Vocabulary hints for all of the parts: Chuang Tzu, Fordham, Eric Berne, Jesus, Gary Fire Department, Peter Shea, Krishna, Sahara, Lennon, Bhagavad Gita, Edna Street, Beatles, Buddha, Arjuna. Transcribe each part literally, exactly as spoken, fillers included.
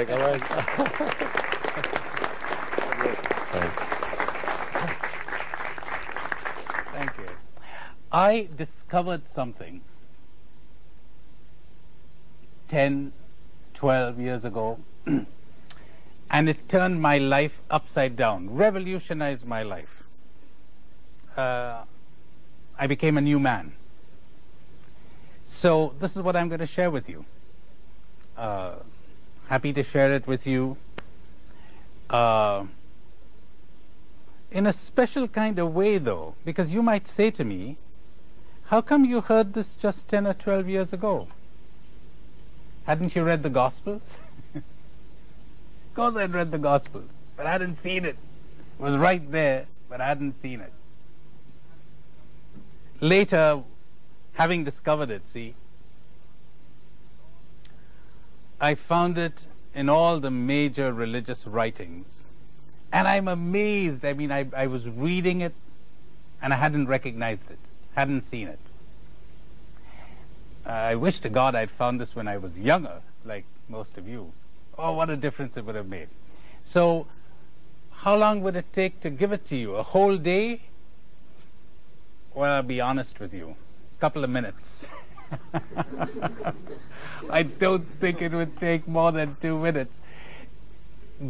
Take it away. Thanks. Thank you. I discovered something ten, twelve years ago, and it turned my life upside down, revolutionized my life. Uh, I became a new man. So this is what I'm going to share with you. Uh, happy to share it with you uh, in a special kind of way, though, because you might say to me, how come you heard this just ten or twelve years ago? Hadn't you read the Gospels? Of course I'd read the Gospels, but I hadn't seen it. It was right there, but I hadn't seen it. Later, having discovered it, see, I found it in all the major religious writings. And I'm amazed. I mean, I, I was reading it, and I hadn't recognized it, hadn't seen it. Uh, I wish to God I'd found this when I was younger, like most of you. Oh, what a difference it would have made. So, how long would it take to give it to you? A whole day? Well, I'll be honest with you. A couple of minutes. I don't think it would take more than two minutes.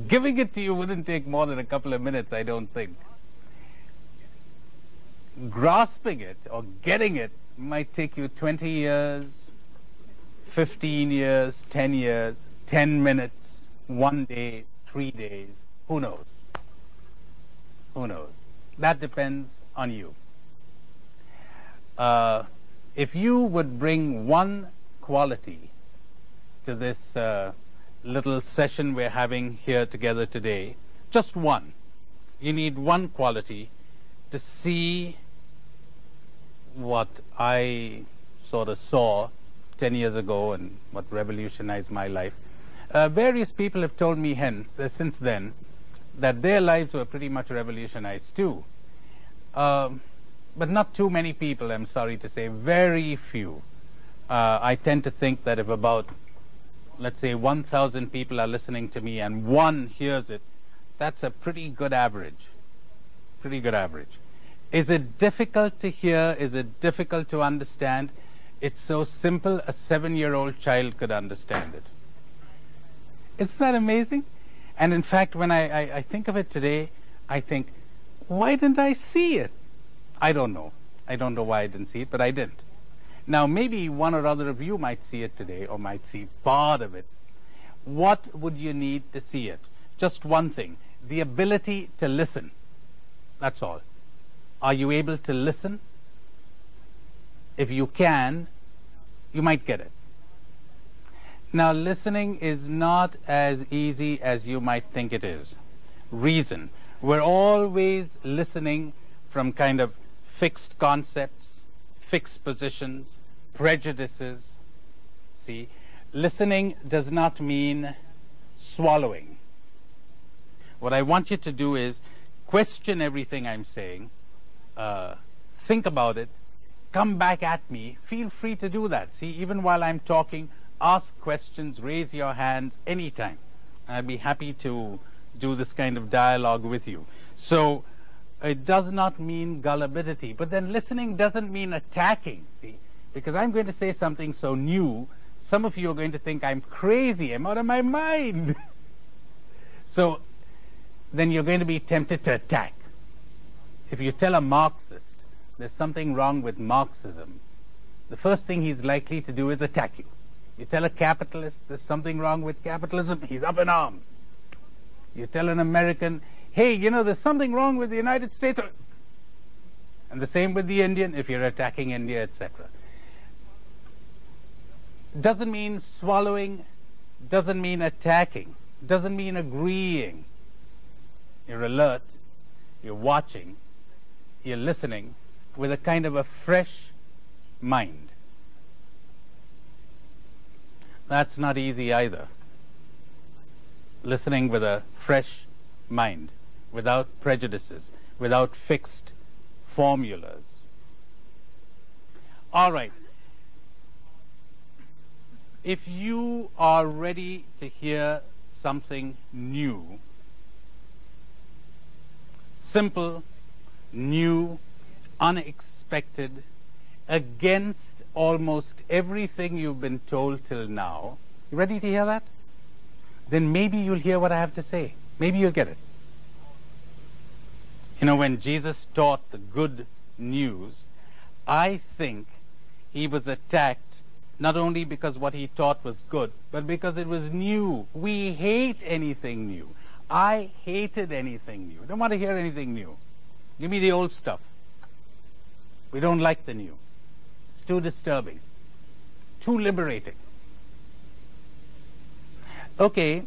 Giving it to you wouldn't take more than a couple of minutes, I don't think. Grasping it or getting it might take you twenty years, fifteen years, ten years, ten minutes, one day, three days. Who knows? Who knows? That depends on you. Uh, if you would bring one quality to this uh, little session we're having here together today, just one. You need one quality to see what I sort of saw ten years ago and what revolutionized my life. Uh, various people have told me hence, uh, since then that their lives were pretty much revolutionized too. Um, but not too many people, I'm sorry to say, very few. Uh, I tend to think that if about, let's say, one thousand people are listening to me and one hears it, that's a pretty good average. Pretty good average. Is it difficult to hear? Is it difficult to understand? It's so simple, a seven-year-old child could understand it. Isn't that amazing? And in fact, when I, I, I think of it today, I think, why didn't I see it? I don't know. I don't know why I didn't see it, but I didn't. Now, maybe one or other of you might see it today or might see part of it. What would you need to see it? Just one thing, the ability to listen. That's all. Are you able to listen? If you can, you might get it. Now, listening is not as easy as you might think it is. Reason. We're always listening from kind of fixed concepts, fixed positions, prejudices. See, listening does not mean swallowing. What I want you to do is question everything I'm saying, uh, think about it, come back at me. Feel free to do that. See, even while I'm talking, ask questions, raise your hands anytime. I'd be happy to do this kind of dialogue with you. So it does not mean gullibility, but then listening doesn't mean attacking, see, because I'm going to say something so new, some of you are going to think I'm crazy, I'm out of my mind. So then you're going to be tempted to attack. If you tell a Marxist there's something wrong with Marxism, the first thing he's likely to do is attack you. You tell a capitalist there's something wrong with capitalism, he's up in arms. You tell an American, hey, you know, there's something wrong with the United States. And the same with the Indian, if you're attacking India, et cetera. Doesn't mean swallowing, doesn't mean attacking, doesn't mean agreeing. You're alert, you're watching, you're listening with a kind of a fresh mind. That's not easy either. Listening with a fresh mind, without prejudices, without fixed formulas. All right. If you are ready to hear something new. Simple, new, unexpected, against almost everything you've been told till now. You ready to hear that? Then maybe you'll hear what I have to say. Maybe you'll get it. You know, when Jesus taught the good news, I think he was attacked not only because what he taught was good, but because it was new. We hate anything new. I hated anything new. I don't want to hear anything new. Give me the old stuff. We don't like the new. It's too disturbing, too liberating. Okay,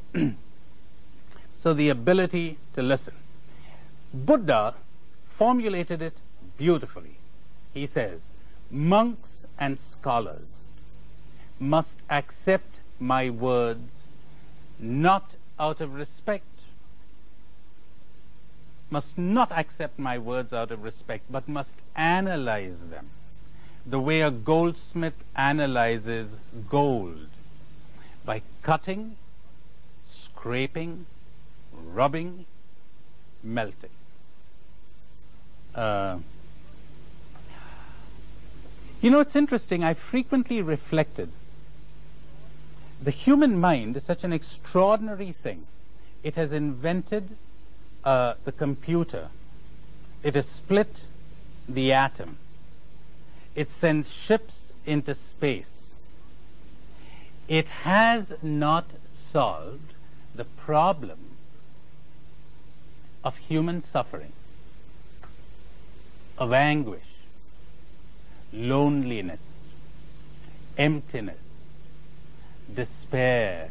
so the ability to listen. Buddha formulated it beautifully. He says, monks and scholars must accept my words not out of respect. Must not accept my words out of respect, but must analyze them the way a goldsmith analyzes gold, by cutting, scraping, rubbing, melting. Uh, you know, it's interesting. I frequently reflected. The human mind is such an extraordinary thing. It has invented uh, the computer. It has split the atom. It sends ships into space. It has not solved the problem of human suffering, of anguish, loneliness, emptiness, despair.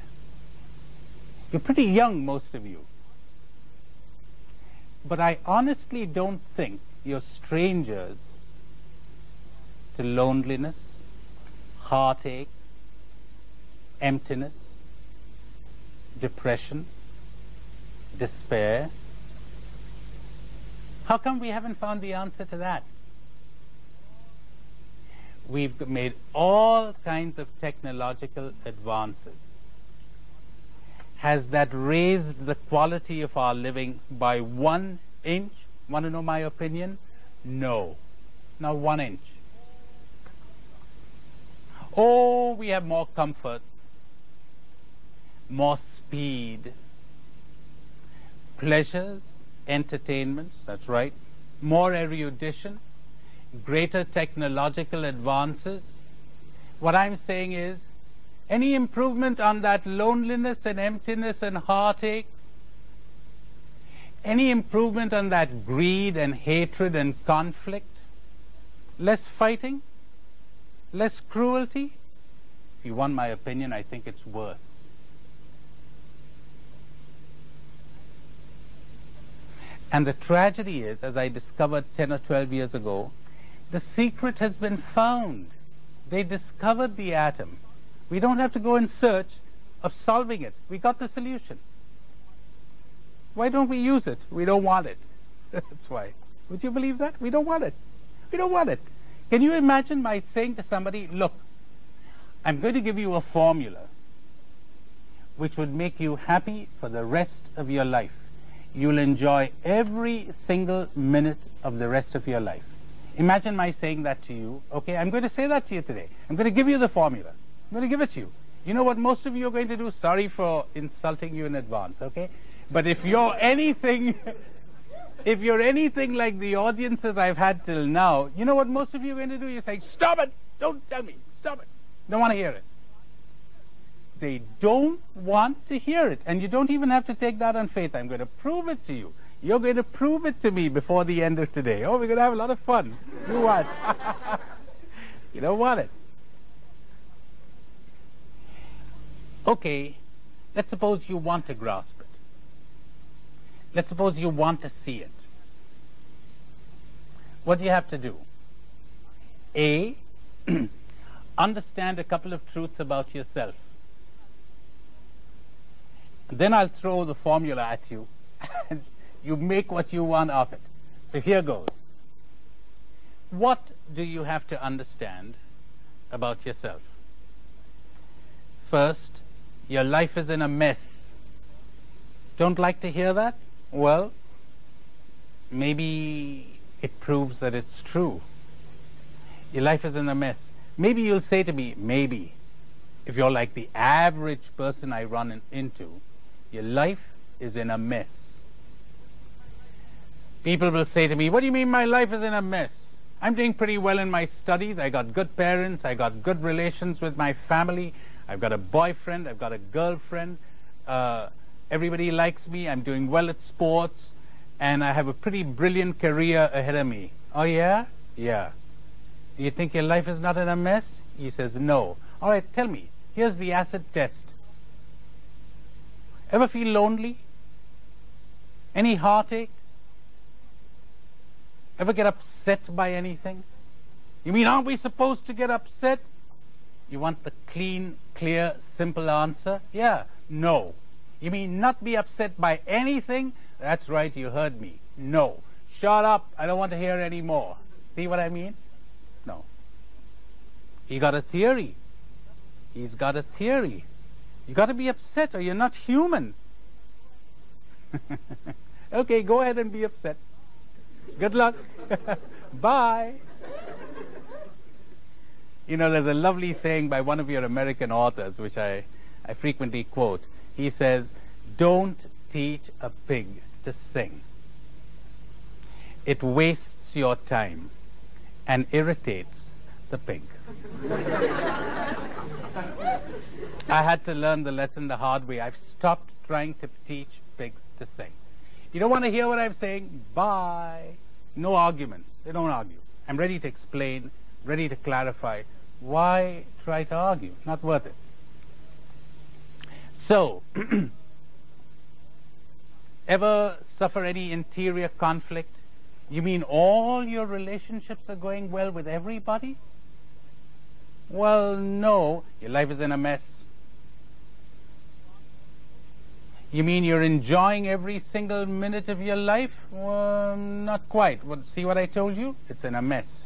You're pretty young, most of you. But I honestly don't think you're strangers to loneliness, heartache, emptiness, depression, despair. How come we haven't found the answer to that? We've made all kinds of technological advances. Has that raised the quality of our living by one inch? Want to know my opinion? No. Not one inch. Oh, we have more comfort, more speed, pleasures, entertainments, that's right, more erudition, greater technological advances. What I'm saying is, any improvement on that loneliness and emptiness and heartache, any improvement on that greed and hatred and conflict, less fighting, less cruelty? If you want my opinion, I think it's worse. And the tragedy is, as I discovered ten or twelve years ago, the secret has been found. They discovered the atom. We don't have to go in search of solving it. We got the solution. Why don't we use it? We don't want it. That's why. Would you believe that? We don't want it. We don't want it. Can you imagine my saying to somebody, look, I'm going to give you a formula which would make you happy for the rest of your life. You'll enjoy every single minute of the rest of your life. Imagine my saying that to you. Okay, I'm going to say that to you today. I'm going to give you the formula. I'm going to give it to you. You know what most of you are going to do? Sorry for insulting you in advance, okay? But if you're anything, if you're anything like the audiences I've had till now, you know what most of you are going to do? You're saying, stop it! Don't tell me! Stop it! Don't want to hear it. They don't want to hear it. And you don't even have to take that on faith. I'm going to prove it to you. You're going to prove it to me before the end of today. Oh, we're going to have a lot of fun. You watch. You don't want it. Okay, let's suppose you want to grasp it. Let's suppose you want to see it. What do you have to do? A, understand a couple of truths about yourself. Then I'll throw the formula at you. You make what you want of it. So here goes. What do you have to understand about yourself? First, your life is in a mess. Don't like to hear that? Well, maybe it proves that it's true. Your life is in a mess. Maybe you'll say to me, maybe, if you're like the average person I run in, into, your life is in a mess. People will say to me, what do you mean my life is in a mess? I'm doing pretty well in my studies. I got good parents. I got good relations with my family. I've got a boyfriend. I've got a girlfriend. Uh, everybody likes me. I'm doing well at sports. And I have a pretty brilliant career ahead of me. Oh, yeah? Yeah. Do you think your life is not in a mess? He says, no. All right, tell me. Here's the acid test. Ever feel lonely? Any heartache? Ever get upset by anything? You mean, aren't we supposed to get upset? You want the clean, clear, simple answer? Yeah, no. You mean not be upset by anything? That's right, you heard me. No. Shut up, I don't want to hear any more. See what I mean? No. He got a theory. He's got a theory. You got to be upset or you're not human. Okay, go ahead and be upset. Good luck. Bye. You know, there's a lovely saying by one of your American authors, which I, I frequently quote. He says, don't teach a pig to sing. It wastes your time and irritates the pig. I had to learn the lesson the hard way. I've stopped trying to teach pigs to sing. You don't want to hear what I'm saying? Bye. No arguments. They don't argue. I'm ready to explain, ready to clarify. Why try to argue? Not worth it. So, ever suffer any interior conflict? You mean all your relationships are going well with everybody? Well, no. Your life is in a mess. You mean you're enjoying every single minute of your life? Well, not quite. Well, see what I told you? It's in a mess.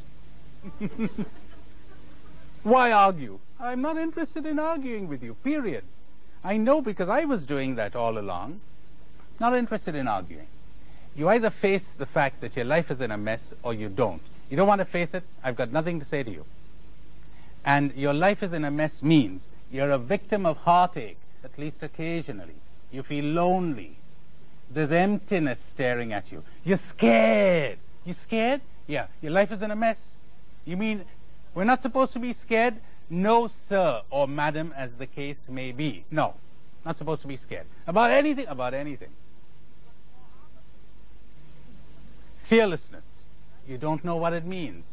Why argue? I'm not interested in arguing with you, period. I know because I was doing that all along. Not interested in arguing. You either face the fact that your life is in a mess or you don't. You don't want to face it. I've got nothing to say to you. And your life is in a mess means you're a victim of heartache, at least occasionally. You feel lonely. There's emptiness staring at you. You're scared. You scared? Yeah. Your life is in a mess. You mean we're not supposed to be scared? No, sir or madam, as the case may be. No. Not supposed to be scared. About anything? About anything. Fearlessness. You don't know what it means.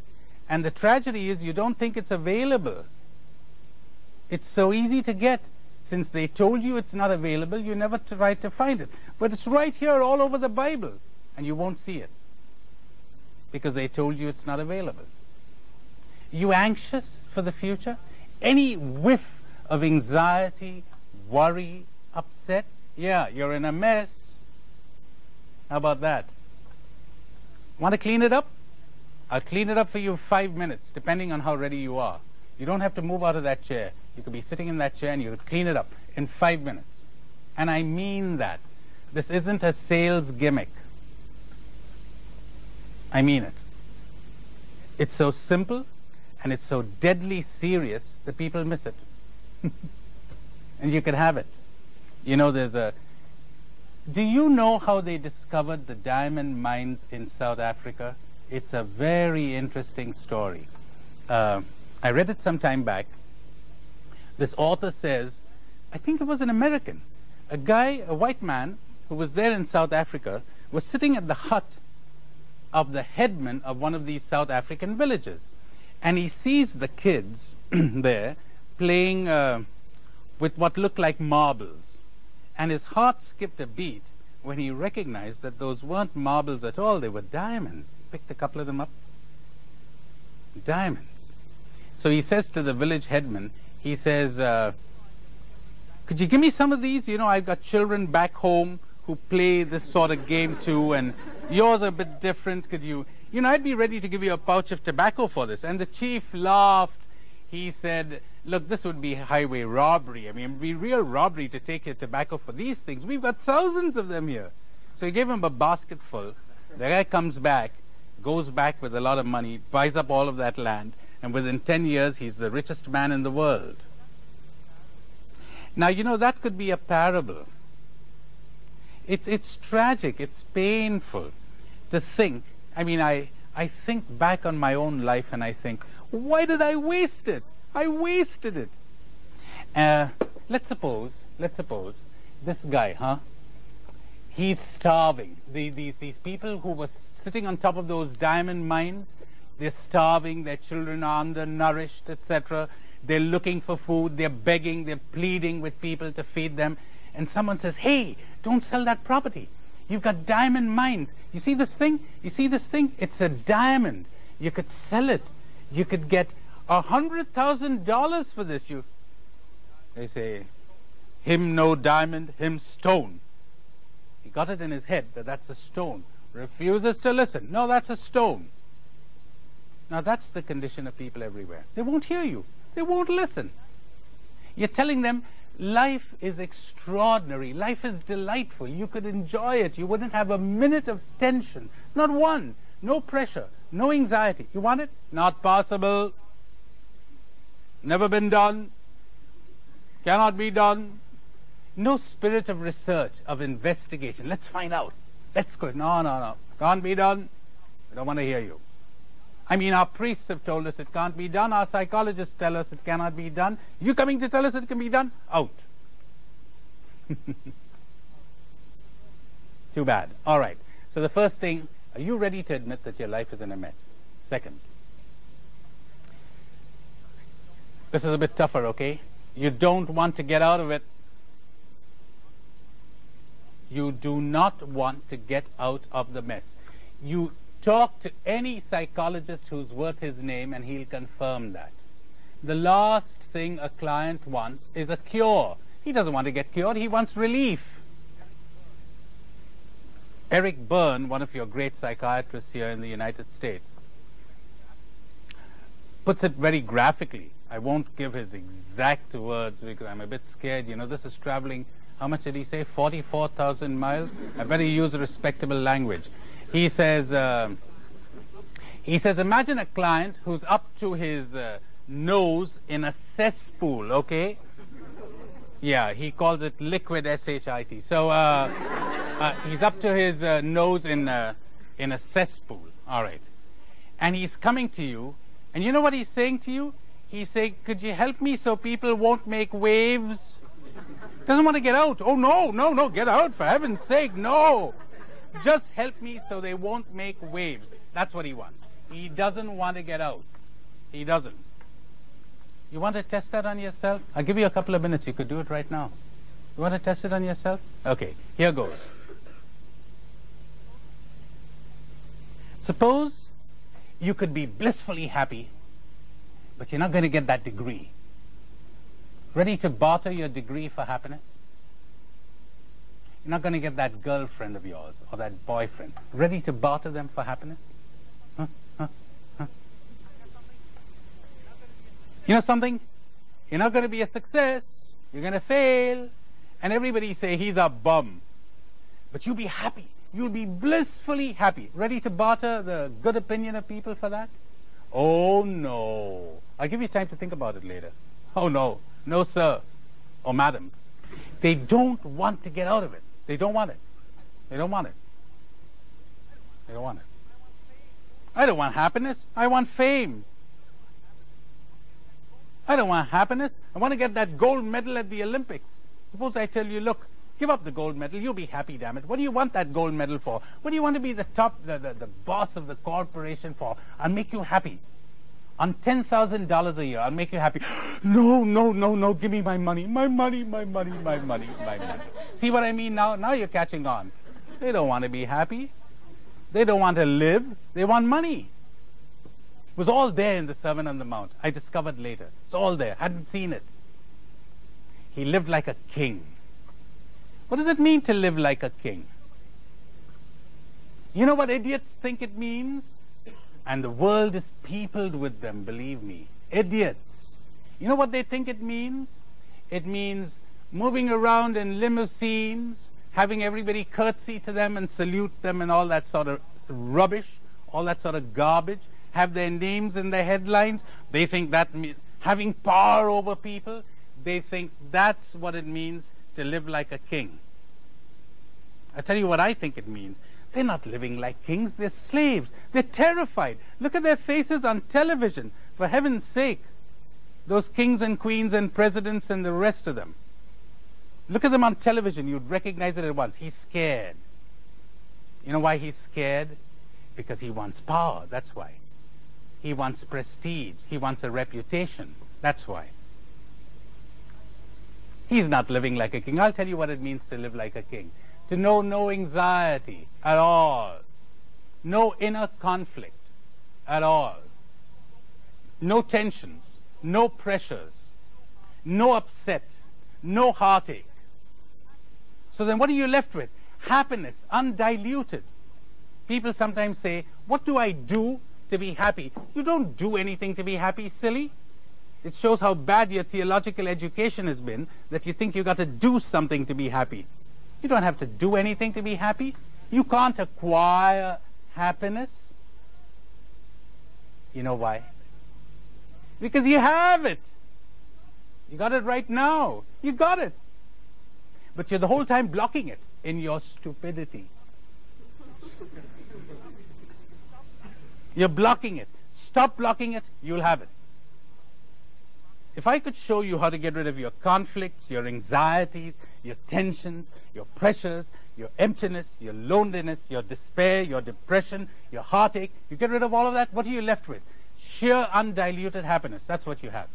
And the tragedy is you don't think it's available. It's so easy to get. Since they told you it's not available, you never try to find it. But it's right here all over the Bible, and you won't see it because they told you it's not available. Are you anxious for the future? Any whiff of anxiety, worry, upset? Yeah, you're in a mess. How about that? Want to clean it up? I'll clean it up for you in five minutes, depending on how ready you are. You don't have to move out of that chair. You could be sitting in that chair and you could clean it up in five minutes. And I mean that. This isn't a sales gimmick. I mean it. It's so simple and it's so deadly serious that people miss it. And you could have it. You know, there's a... Do you know how they discovered the diamond mines in South Africa? It's a very interesting story. Uh, I read it some time back. This author says, I think it was an American, a guy, a white man, who was there in South Africa, was sitting at the hut of the headman of one of these South African villages. And he sees the kids there playing uh, with what looked like marbles. And his heart skipped a beat when he recognized that those weren't marbles at all, they were diamonds. He picked a couple of them up. Diamonds. So he says to the village headman, he says, uh, could you give me some of these? You know, I've got children back home who play this sort of game too, and yours are a bit different. Could you, you know, I'd be ready to give you a pouch of tobacco for this. And the chief laughed. He said, look, this would be highway robbery. I mean, it would be real robbery to take your tobacco for these things. We've got thousands of them here. So he gave him a basket full. The guy comes back, goes back with a lot of money, buys up all of that land, and within ten years, he's the richest man in the world. Now, you know, that could be a parable. It's, it's tragic. It's painful to think. I mean, I, I think back on my own life and I think, why did I waste it? I wasted it. Uh, let's suppose, let's suppose, this guy, huh? He's starving. The, these, these people who were sitting on top of those diamond mines, they're starving, their children are undernourished, et cetera. They're looking for food, they're begging, they're pleading with people to feed them. And someone says, hey, don't sell that property. You've got diamond mines. You see this thing? You see this thing? It's a diamond. You could sell it. You could get a hundred thousand dollars for this. You, they say, him no diamond, him stone. He got it in his head that that's a stone. Refuses to listen. No, that's a stone. Now that's the condition of people everywhere. They won't hear you. They won't listen. You're telling them life is extraordinary. Life is delightful. You could enjoy it. You wouldn't have a minute of tension. Not one. No pressure. No anxiety. You want it? Not possible. Never been done. Cannot be done. No spirit of research, of investigation. Let's find out. Let's go. No, no, no. Can't be done. I don't want to hear you. I mean, our priests have told us it can't be done. Our psychologists tell us it cannot be done. You coming to tell us it can be done? Out. Too bad. All right. So the first thing, are you ready to admit that your life is in a mess? Second. This is a bit tougher, okay? You don't want to get out of it. You do not want to get out of the mess. You talk to any psychologist who's worth his name and he'll confirm that. The last thing a client wants is a cure. He doesn't want to get cured, he wants relief. Eric Berne, one of your great psychiatrists here in the United States, puts it very graphically. I won't give his exact words because I'm a bit scared. You know, this is traveling, how much did he say? forty-four thousand miles? I better use respectable language. He says, uh, he says, imagine a client who's up to his uh, nose in a cesspool, okay? Yeah, he calls it liquid S H I T. So uh, uh, he's up to his uh, nose in, uh, in a cesspool, all right. And he's coming to you, and you know what he's saying to you? He's saying, could you help me so people won't make waves? Doesn't want to get out. Oh, no, no, no, get out, for heaven's sake, no. Just help me so they won't make waves. That's what he wants. He doesn't want to get out. He doesn't. You want to test that on yourself? I'll give you a couple of minutes. You could do it right now. You want to test it on yourself? Okay, here goes. Suppose you could be blissfully happy, but you're not going to get that degree. Ready to barter your degree for happiness? You're not going to get that girlfriend of yours or that boyfriend. Ready to barter them for happiness? Huh? Huh? Huh? You know something? You're not going to be a success. You're going to fail. And everybody say, he's a bum. But you'll be happy. You'll be blissfully happy. Ready to barter the good opinion of people for that? Oh, no. I'll give you time to think about it later. Oh, no. No, sir. Or madam. They don't want to get out of it. They don't want it. They don't want it. They don't want it. I don't want happiness. I want fame. I don't want happiness. I want to get that gold medal at the Olympics. Suppose I tell you, look, give up the gold medal. You'll be happy, damn it. What do you want that gold medal for? What do you want to be the top, the, the, the boss of the corporation for? I'll make you happy. On ten thousand dollars a year, I'll make you happy. No, no, no, no, give me my money. My money, my money, my money, my money. See what I mean now? Now you're catching on. They don't want to be happy. They don't want to live. They want money. It was all there in the Sermon on the Mount. I discovered later. It's all there. Hadn't seen it. He lived like a king. What does it mean to live like a king? You know what idiots think it means? And the world is peopled with them, believe me. Idiots. You know what they think it means? It means moving around in limousines, having everybody curtsy to them and salute them and all that sort of rubbish, all that sort of garbage, have their names in their headlines. They think that means having power over people. They think that's what it means to live like a king. I tell you what I think it means. They're not living like kings, they're slaves. They're terrified. Look at their faces on television. For heaven's sake, those kings and queens and presidents and the rest of them. Look at them on television, you'd recognize it at once. He's scared. You know why he's scared? Because he wants power, that's why. He wants prestige, he wants a reputation, that's why. He's not living like a king. I'll tell you what it means to live like a king. To know no anxiety at all. No inner conflict at all. No tensions, no pressures, no upset, no heartache. So then what are you left with? Happiness, undiluted. People sometimes say, what do I do to be happy? You don't do anything to be happy, silly. It shows how bad your theological education has been that you think you got to do something to be happy. You don't have to do anything to be happy. You can't acquire happiness. You know why? Because you have it. You got it right now. You got it. But you're the whole time blocking it in your stupidity. You're blocking it. Stop blocking it, you'll have it. If I could show you how to get rid of your conflicts, your anxieties, your tensions, your pressures, your emptiness, your loneliness, your despair, your depression, your heartache, you get rid of all of that, what are you left with? Sheer undiluted happiness. That's what you have.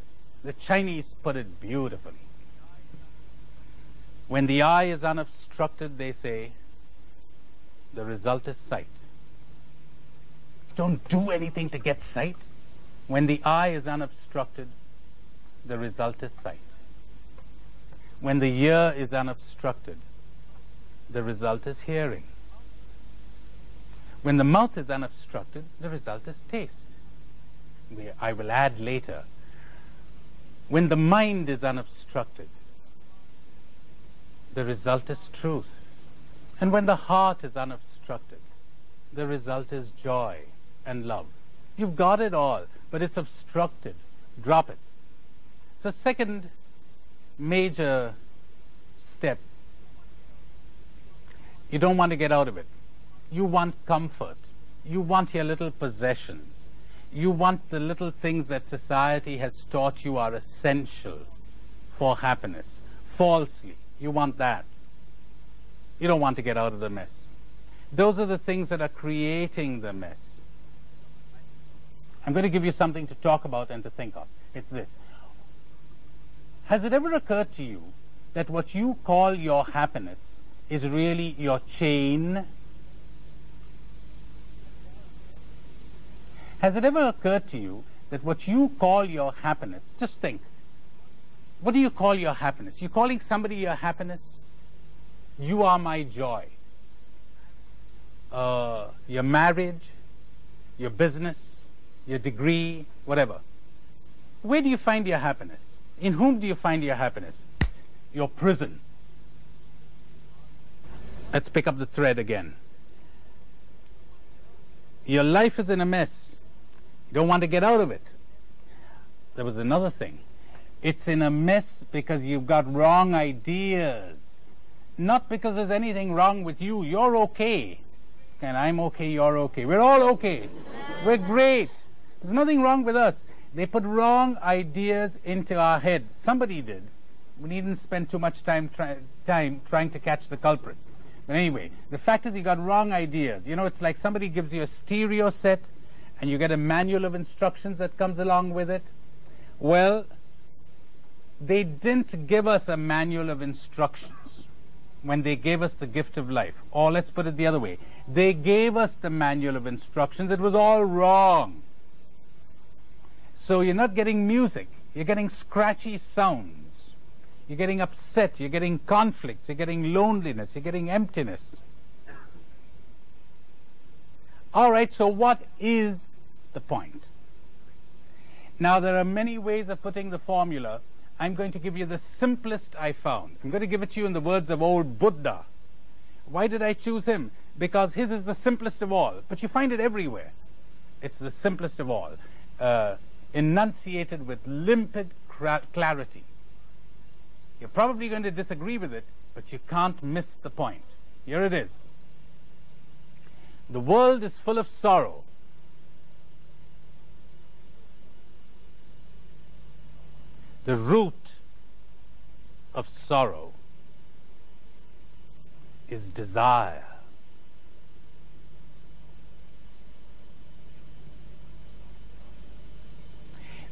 The Chinese put it beautifully. When the eye is unobstructed, they say, the result is sight. Don't do anything to get sight. When the eye is unobstructed, the result is sight. When the ear is unobstructed, the result is hearing. When the mouth is unobstructed, the result is taste. I will add later. When the mind is unobstructed, the result is truth. And when the heart is unobstructed, the result is joy and love. You've got it all, but it's obstructed. Drop it. So second major step, you don't want to get out of it. You want comfort. You want your little possessions. You want the little things that society has taught you are essential for happiness. Falsely, you want that. You don't want to get out of the mess. Those are the things that are creating the mess. I'm going to give you something to talk about and to think of. It's this. Has it ever occurred to you that what you call your happiness is really your chain? Has it ever occurred to you that what you call your happiness, just think, what do you call your happiness? You're calling somebody your happiness? You are my joy. Uh, your marriage, your business, your degree, whatever. Where do you find your happiness? In whom do you find your happiness? Your prison. Let's pick up the thread again. Your life is in a mess. You don't want to get out of it. There was another thing. It's in a mess because you've got wrong ideas. Not because there's anything wrong with you. You're okay. And I'm okay, you're okay. We're all okay. We're great. There's nothing wrong with us. They put wrong ideas into our head. Somebody did. We needn't spend too much time, try, time trying to catch the culprit. But anyway, the fact is you got wrong ideas. You know, it's like somebody gives you a stereo set and you get a manual of instructions that comes along with it. Well, they didn't give us a manual of instructions when they gave us the gift of life. Or let's put it the other way. They gave us the manual of instructions. It was all wrong. So you're not getting music, you're getting scratchy sounds, you're getting upset, you're getting conflicts, you're getting loneliness, you're getting emptiness. All right, so what is the point? Now, there are many ways of putting the formula. I'm going to give you the simplest I found. I'm going to give it to you in the words of old Buddha. Why did I choose him? Because his is the simplest of all. But you find it everywhere. It's the simplest of all. Uh, enunciated with limpid clarity. You're probably going to disagree with it, but you can't miss the point. Here it is. The world is full of sorrow. The root of sorrow is desire.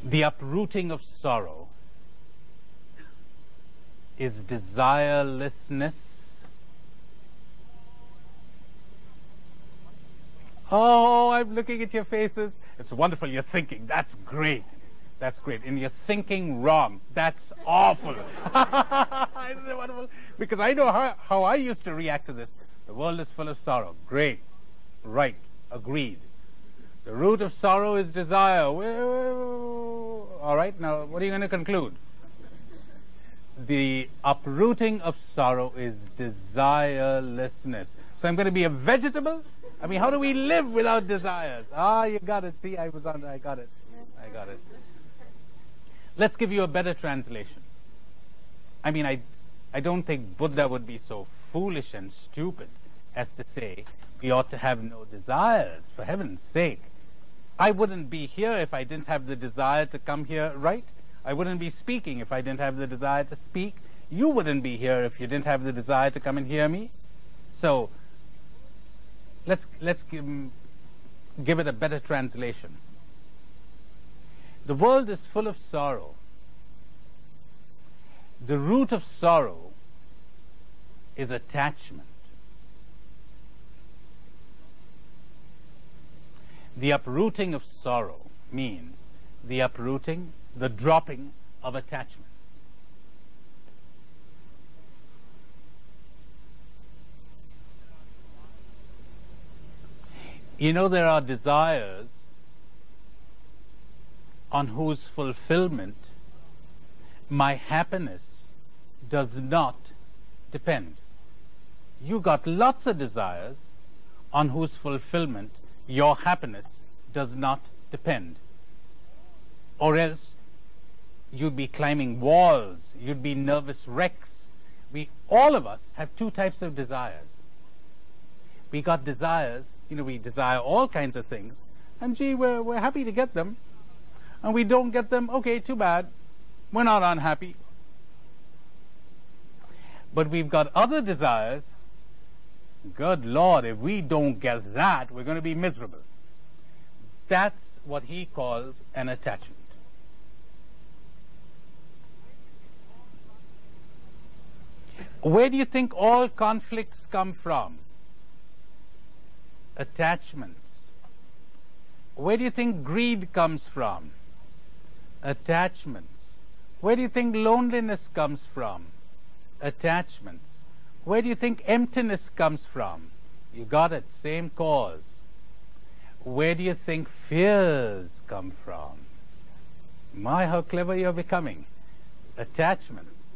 The uprooting of sorrow is desirelessness. Oh, I'm looking at your faces. It's wonderful. You're thinking. That's great. That's great. And you're thinking wrong. That's awful. Isn't it wonderful? Because I know how, how I used to react to this. The world is full of sorrow. Great. Right. Agreed. The root of sorrow is desire. All right. Now, what are you going to conclude? The uprooting of sorrow is desirelessness. So I'm going to be a vegetable? I mean, how do we live without desires? Ah, you got it. See, I was on, I got it. I got it. Let's give you a better translation. I mean, I, I don't think Buddha would be so foolish and stupid as to say we ought to have no desires, for heaven's sake. I wouldn't be here if I didn't have the desire to come here, right? I wouldn't be speaking if I didn't have the desire to speak. You wouldn't be here if you didn't have the desire to come and hear me. So, let's, let's give, give it a better translation. The world is full of sorrow. The root of sorrow is attachment. The uprooting of sorrow means the uprooting, the dropping of attachments. You know, there are desires on whose fulfillment my happiness does not depend. You got lots of desires on whose fulfillment your happiness does not depend. Or else you'd be climbing walls, you'd be nervous wrecks. We, all of us, have two types of desires. We got desires, you know, we desire all kinds of things, and gee, we're, we're happy to get them. And we don't get them, okay, too bad. We're not unhappy. But we've got other desires. Good Lord, if we don't get that, we're going to be miserable. That's what he calls an attachment. Where do you think all conflicts come from? Attachments. Where do you think greed comes from? Attachments. Where do you think loneliness comes from? Attachments. Where do you think emptiness comes from? You got it, same cause. Where do you think fears come from? My, how clever you're becoming. Attachments.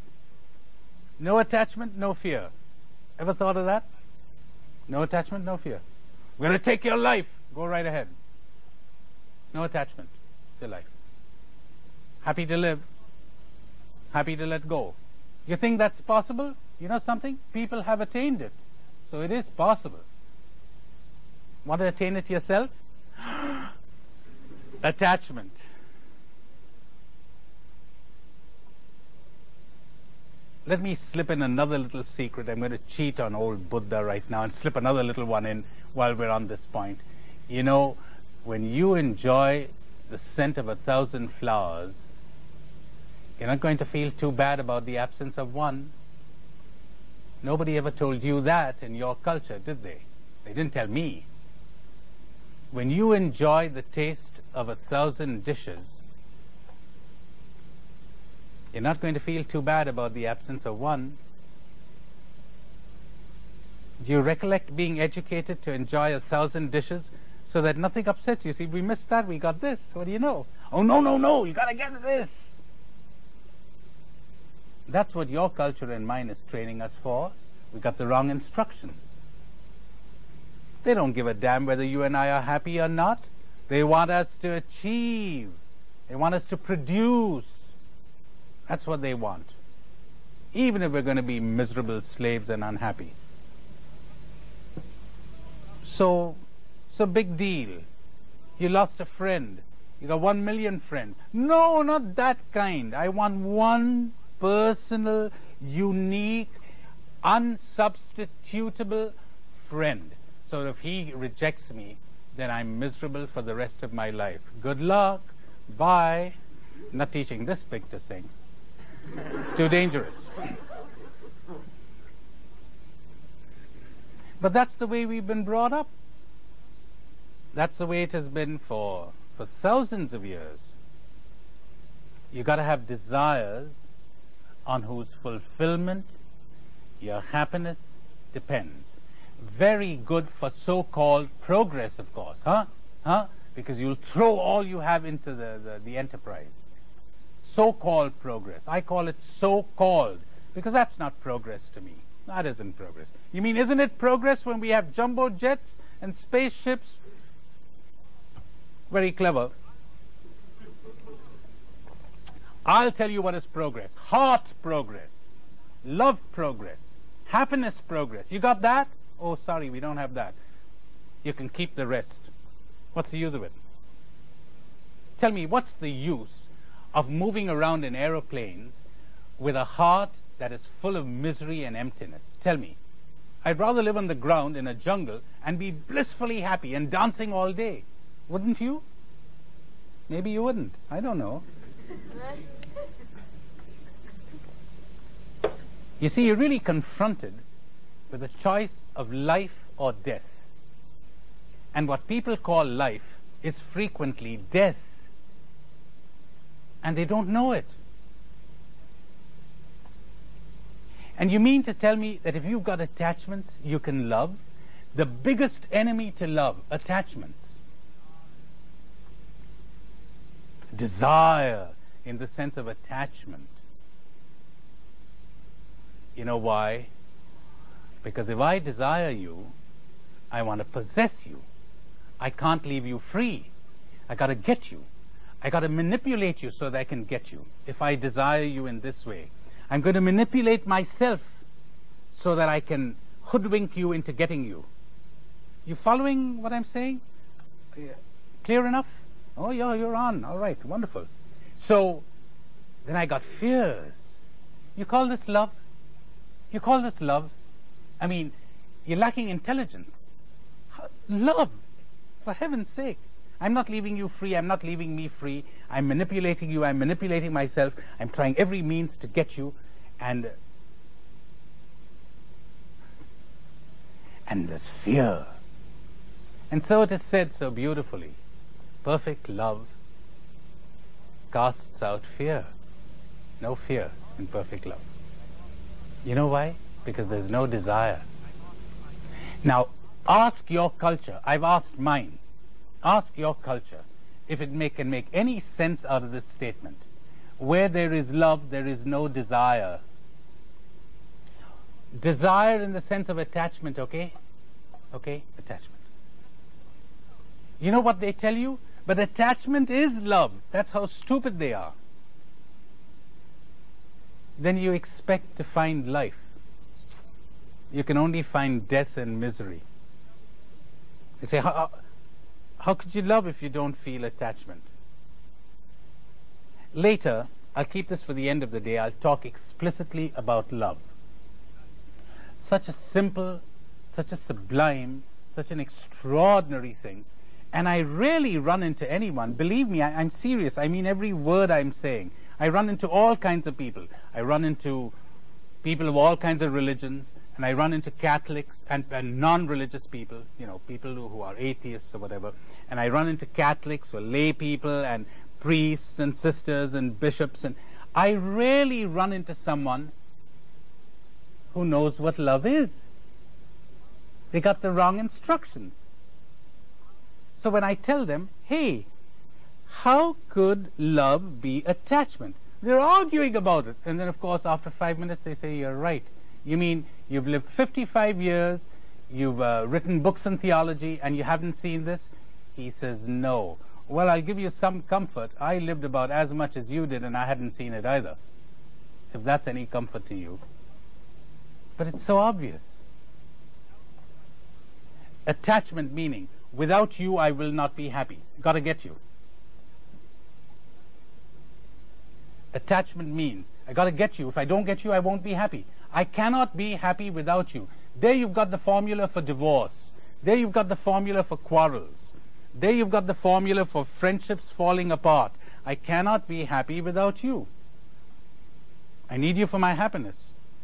No attachment, no fear. Ever thought of that? No attachment, no fear. We're going to take your life. Go right ahead. No attachment to life. Happy to live, happy to let go. You think that's possible? You know something? People have attained it. So it is possible. Want to attain it yourself? Attachment. Let me slip in another little secret. I'm going to cheat on old Buddha right now and slip another little one in while we're on this point. You know, when you enjoy the scent of a thousand flowers, you're not going to feel too bad about the absence of one. Nobody ever told you that in your culture, did they? They didn't tell me. When you enjoy the taste of a thousand dishes, you're not going to feel too bad about the absence of one. Do you recollect being educated to enjoy a thousand dishes so that nothing upsets you? See, we missed that, we got this. What do you know? Oh, no, no, no, you got to get to this. That's what your culture and mine is training us for. We got the wrong instructions. They don't give a damn whether you and I are happy or not. They want us to achieve. They want us to produce. That's what they want. Even if we're going to be miserable slaves and unhappy. So, so big deal. You lost a friend. You got one million friends. No, not that kind. I want one personal, unique, unsubstitutable friend. So if he rejects me, then I'm miserable for the rest of my life. Good luck. Bye. Not teaching this pig to sing. Too dangerous. But that's the way we've been brought up. That's the way it has been for, for thousands of years. You've got to have desires on whose fulfillment your happiness depends. Very good for so-called progress, of course, huh? Huh? Because you'll throw all you have into the, the, the enterprise. So-called progress. I call it so-called, because that's not progress to me. That isn't progress. You mean, isn't it progress when we have jumbo jets and spaceships? Very clever. I'll tell you what is progress. Heart progress. Love progress. Happiness progress. You got that? Oh, sorry, we don't have that. You can keep the rest. What's the use of it? Tell me, what's the use of moving around in aeroplanes with a heart that is full of misery and emptiness? Tell me. I'd rather live on the ground in a jungle and be blissfully happy and dancing all day. Wouldn't you? Maybe you wouldn't. I don't know. You see, you're really confronted with a choice of life or death. And what people call life is frequently death. And they don't know it. And you mean to tell me that if you've got attachments, you can love? The biggest enemy to love, attachments. Desire in the sense of attachment. You know why? Because if I desire you, I want to possess you. I can't leave you free. I got to get you. I got to manipulate you so that I can get you. If I desire you in this way, I'm going to manipulate myself so that I can hoodwink you into getting you. You following what I'm saying? Yeah. Clear enough? Oh, yeah, you're on. All right, wonderful. So, then I got fears. You call this love? You call this love? I mean, you're lacking intelligence. How, love, for heaven's sake. I'm not leaving you free. I'm not leaving me free. I'm manipulating you. I'm manipulating myself. I'm trying every means to get you. And, and there's fear. And so it is said so beautifully. Perfect love casts out fear. No fear in perfect love. You know why? Because there's no desire. Now, ask your culture. I've asked mine. Ask your culture if it may, can make any sense out of this statement. Where there is love, there is no desire. Desire in the sense of attachment, okay? Okay? Attachment. You know what they tell you? But attachment is love. That's how stupid they are. Then you expect to find life. You can only find death and misery. You say, how, how, how could you love if you don't feel attachment? Later, I'll keep this for the end of the day, I'll talk explicitly about love. Such a simple, such a sublime, such an extraordinary thing. And I rarely run into anyone. Believe me, I, I'm serious. I mean every word I'm saying. I run into all kinds of people. I run into people of all kinds of religions, and I run into Catholics and, and non-religious people, you know, people who, who are atheists or whatever, and I run into Catholics or lay people and priests and sisters and bishops, and I rarely run into someone who knows what love is. They got the wrong instructions. So when I tell them, hey, How could love be attachment? They're arguing about it. And then, of course, after five minutes, they say, you're right. You mean you've lived fifty-five years, you've uh, written books on theology, and you haven't seen this? He says, no. Well, I'll give you some comfort. I lived about as much as you did, and I hadn't seen it either, if that's any comfort to you. But it's so obvious. Attachment meaning, without you, I will not be happy. Got to get you. Attachment means, I got to get you. If I don't get you, I won't be happy. I cannot be happy without you. There you've got the formula for divorce. There you've got the formula for quarrels. There you've got the formula for friendships falling apart. I cannot be happy without you. I need you for my happiness.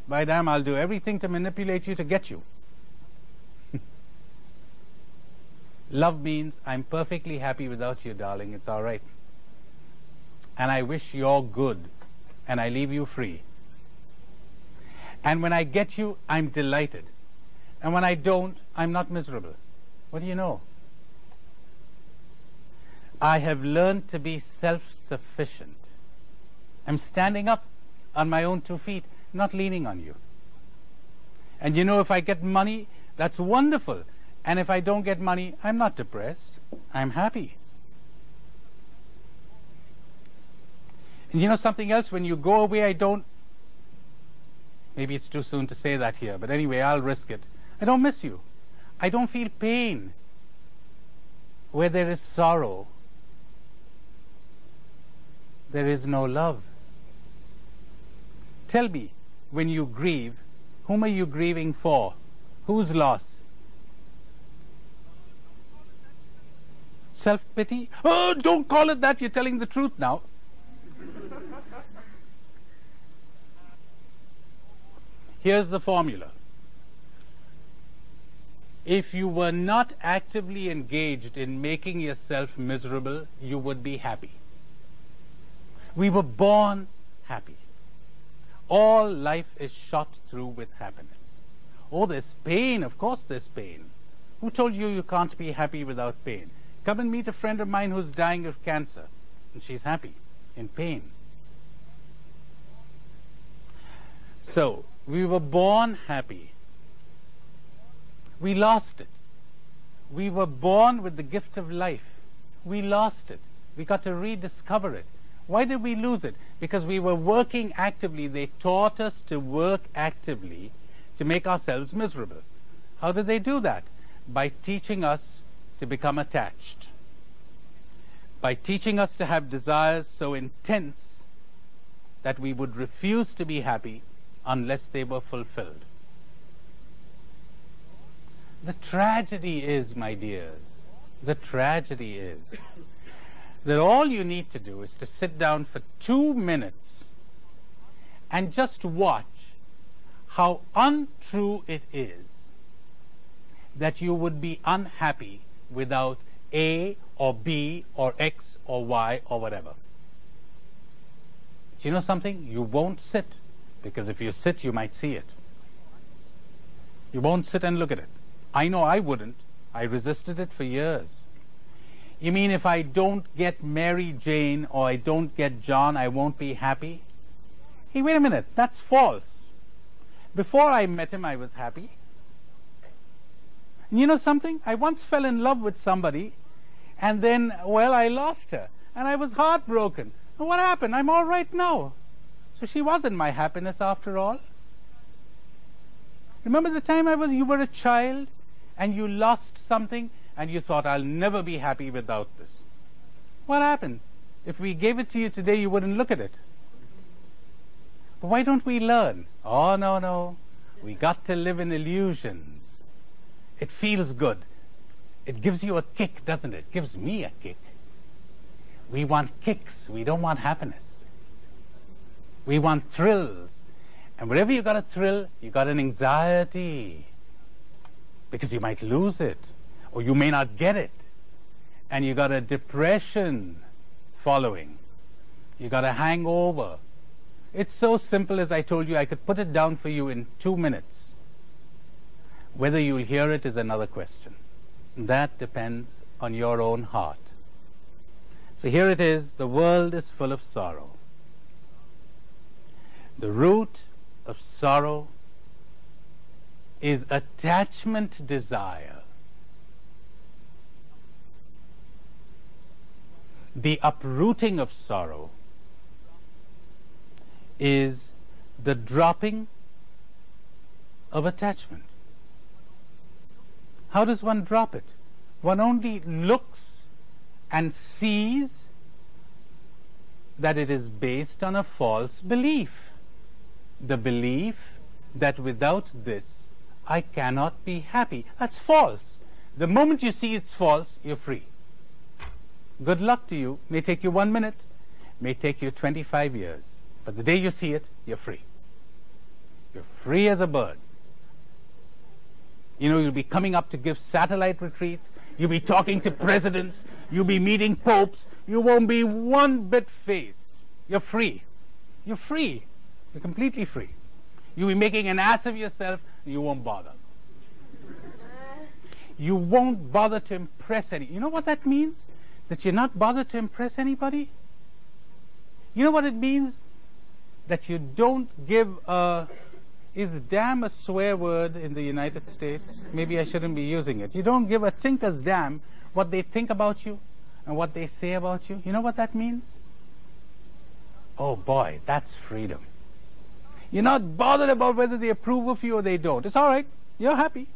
By damn, I'll do everything to manipulate you to get you. Love means, I'm perfectly happy without you, darling. It's all right. And I wish you're good, and I leave you free. And when I get you, I'm delighted. And when I don't, I'm not miserable. What do you know? I have learned to be self-sufficient. I'm standing up on my own two feet, not leaning on you. And you know, if I get money, that's wonderful. And if I don't get money, I'm not depressed. I'm happy. And you know something else? When you go away, I don't... Maybe it's too soon to say that here, but anyway, I'll risk it. I don't miss you. I don't feel pain where there is sorrow. There is no love. Tell me, when you grieve, whom are you grieving for? Whose loss? Self-pity? Oh, don't call it that. You're telling the truth now. Here's the formula. If you were not actively engaged in making yourself miserable, you would be happy. We were born happy. All life is shot through with happiness. Oh, there's pain. Of course there's pain. Who told you you can't be happy without pain? Come and meet a friend of mine who's dying of cancer, and she's happy in pain. So, we were born happy. We lost it. We were born with the gift of life. We lost it. We got to rediscover it. Why did we lose it? Because we were working actively. They taught us to work actively to make ourselves miserable. How did they do that? By teaching us to become attached. By teaching us to have desires so intense that we would refuse to be happy unless they were fulfilled. The tragedy is, my dears, the tragedy is that all you need to do is to sit down for two minutes and just watch how untrue it is that you would be unhappy without A or B or X or Y or whatever. Do you know something? You won't sit, because if you sit, you might see it. You won't sit and look at it. I know I wouldn't. I resisted it for years. You mean if I don't get Mary Jane or I don't get John, I won't be happy? Hey, wait a minute. That's false. Before I met him, I was happy. And you know something? I once fell in love with somebody, and then, well, I lost her, and I was heartbroken. And what happened? I'm all right now. So she wasn't my happiness after all. Remember the time I was, you were a child and you lost something and you thought, I'll never be happy without this. What happened? If we gave it to you today, you wouldn't look at it. But why don't we learn? Oh, no, no. We got to live in illusions. It feels good. It gives you a kick, doesn't it? It gives me a kick. We want kicks. We don't want happiness. We want thrills. And wherever you got a thrill, you got an anxiety. Because you might lose it, or you may not get it. And you got a depression following. You got a hangover. It's so simple, as I told you, I could put it down for you in two minutes. Whether you'll hear it is another question. That depends on your own heart. So here it is, the world is full of sorrow. The root of sorrow is attachment desire. The uprooting of sorrow is the dropping of attachment. How does one drop it? One only looks and sees that it is based on a false belief. The belief that without this I cannot be happy. That's false. The moment you see it's false, you're free. Good luck to you. May take you one minute, may take you twenty-five years. But the day you see it, you're free. You're free as a bird. You know, you'll be coming up to give satellite retreats, you'll be talking to presidents, you'll be meeting popes, you won't be one bit phased. You're free. You're free. You're completely free. You'll be making an ass of yourself, and you won't bother. You won't bother to impress any. You know what that means? That you're not bothered to impress anybody? You know what it means? That you don't give a... Is damn a swear word in the United States? Maybe I shouldn't be using it. You don't give a tinker's damn what they think about you and what they say about you. You know what that means? Oh boy, that's freedom. You're not bothered about whether they approve of you or they don't. It's all right. You're happy.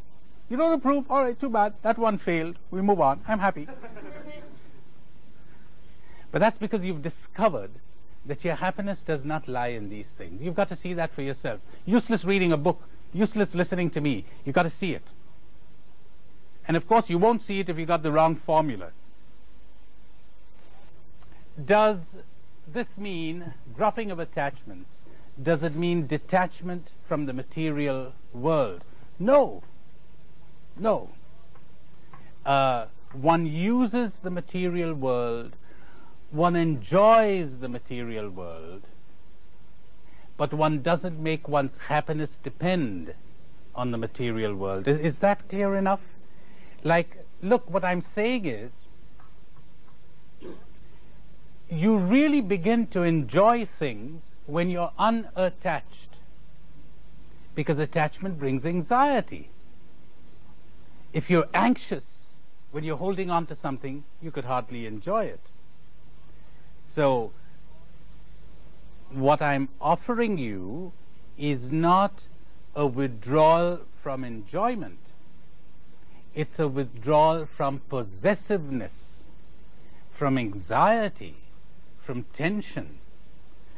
You don't approve. All right, too bad. That one failed. We move on. I'm happy. But that's because you've discovered that your happiness does not lie in these things. You've got to see that for yourself. Useless reading a book, useless listening to me. You've got to see it. And of course, you won't see it if you got the wrong formula. Does this mean dropping of attachments? Does it mean detachment from the material world? No. No. Uh, one uses the material world. One enjoys the material world, but one doesn't make one's happiness depend on the material world. Is, is that clear enough? Like, look, what I'm saying is, you really begin to enjoy things when you're unattached, because attachment brings anxiety. If you're anxious when you're holding on to something, you could hardly enjoy it. So, what I'm offering you is not a withdrawal from enjoyment. It's a withdrawal from possessiveness, from anxiety, from tension,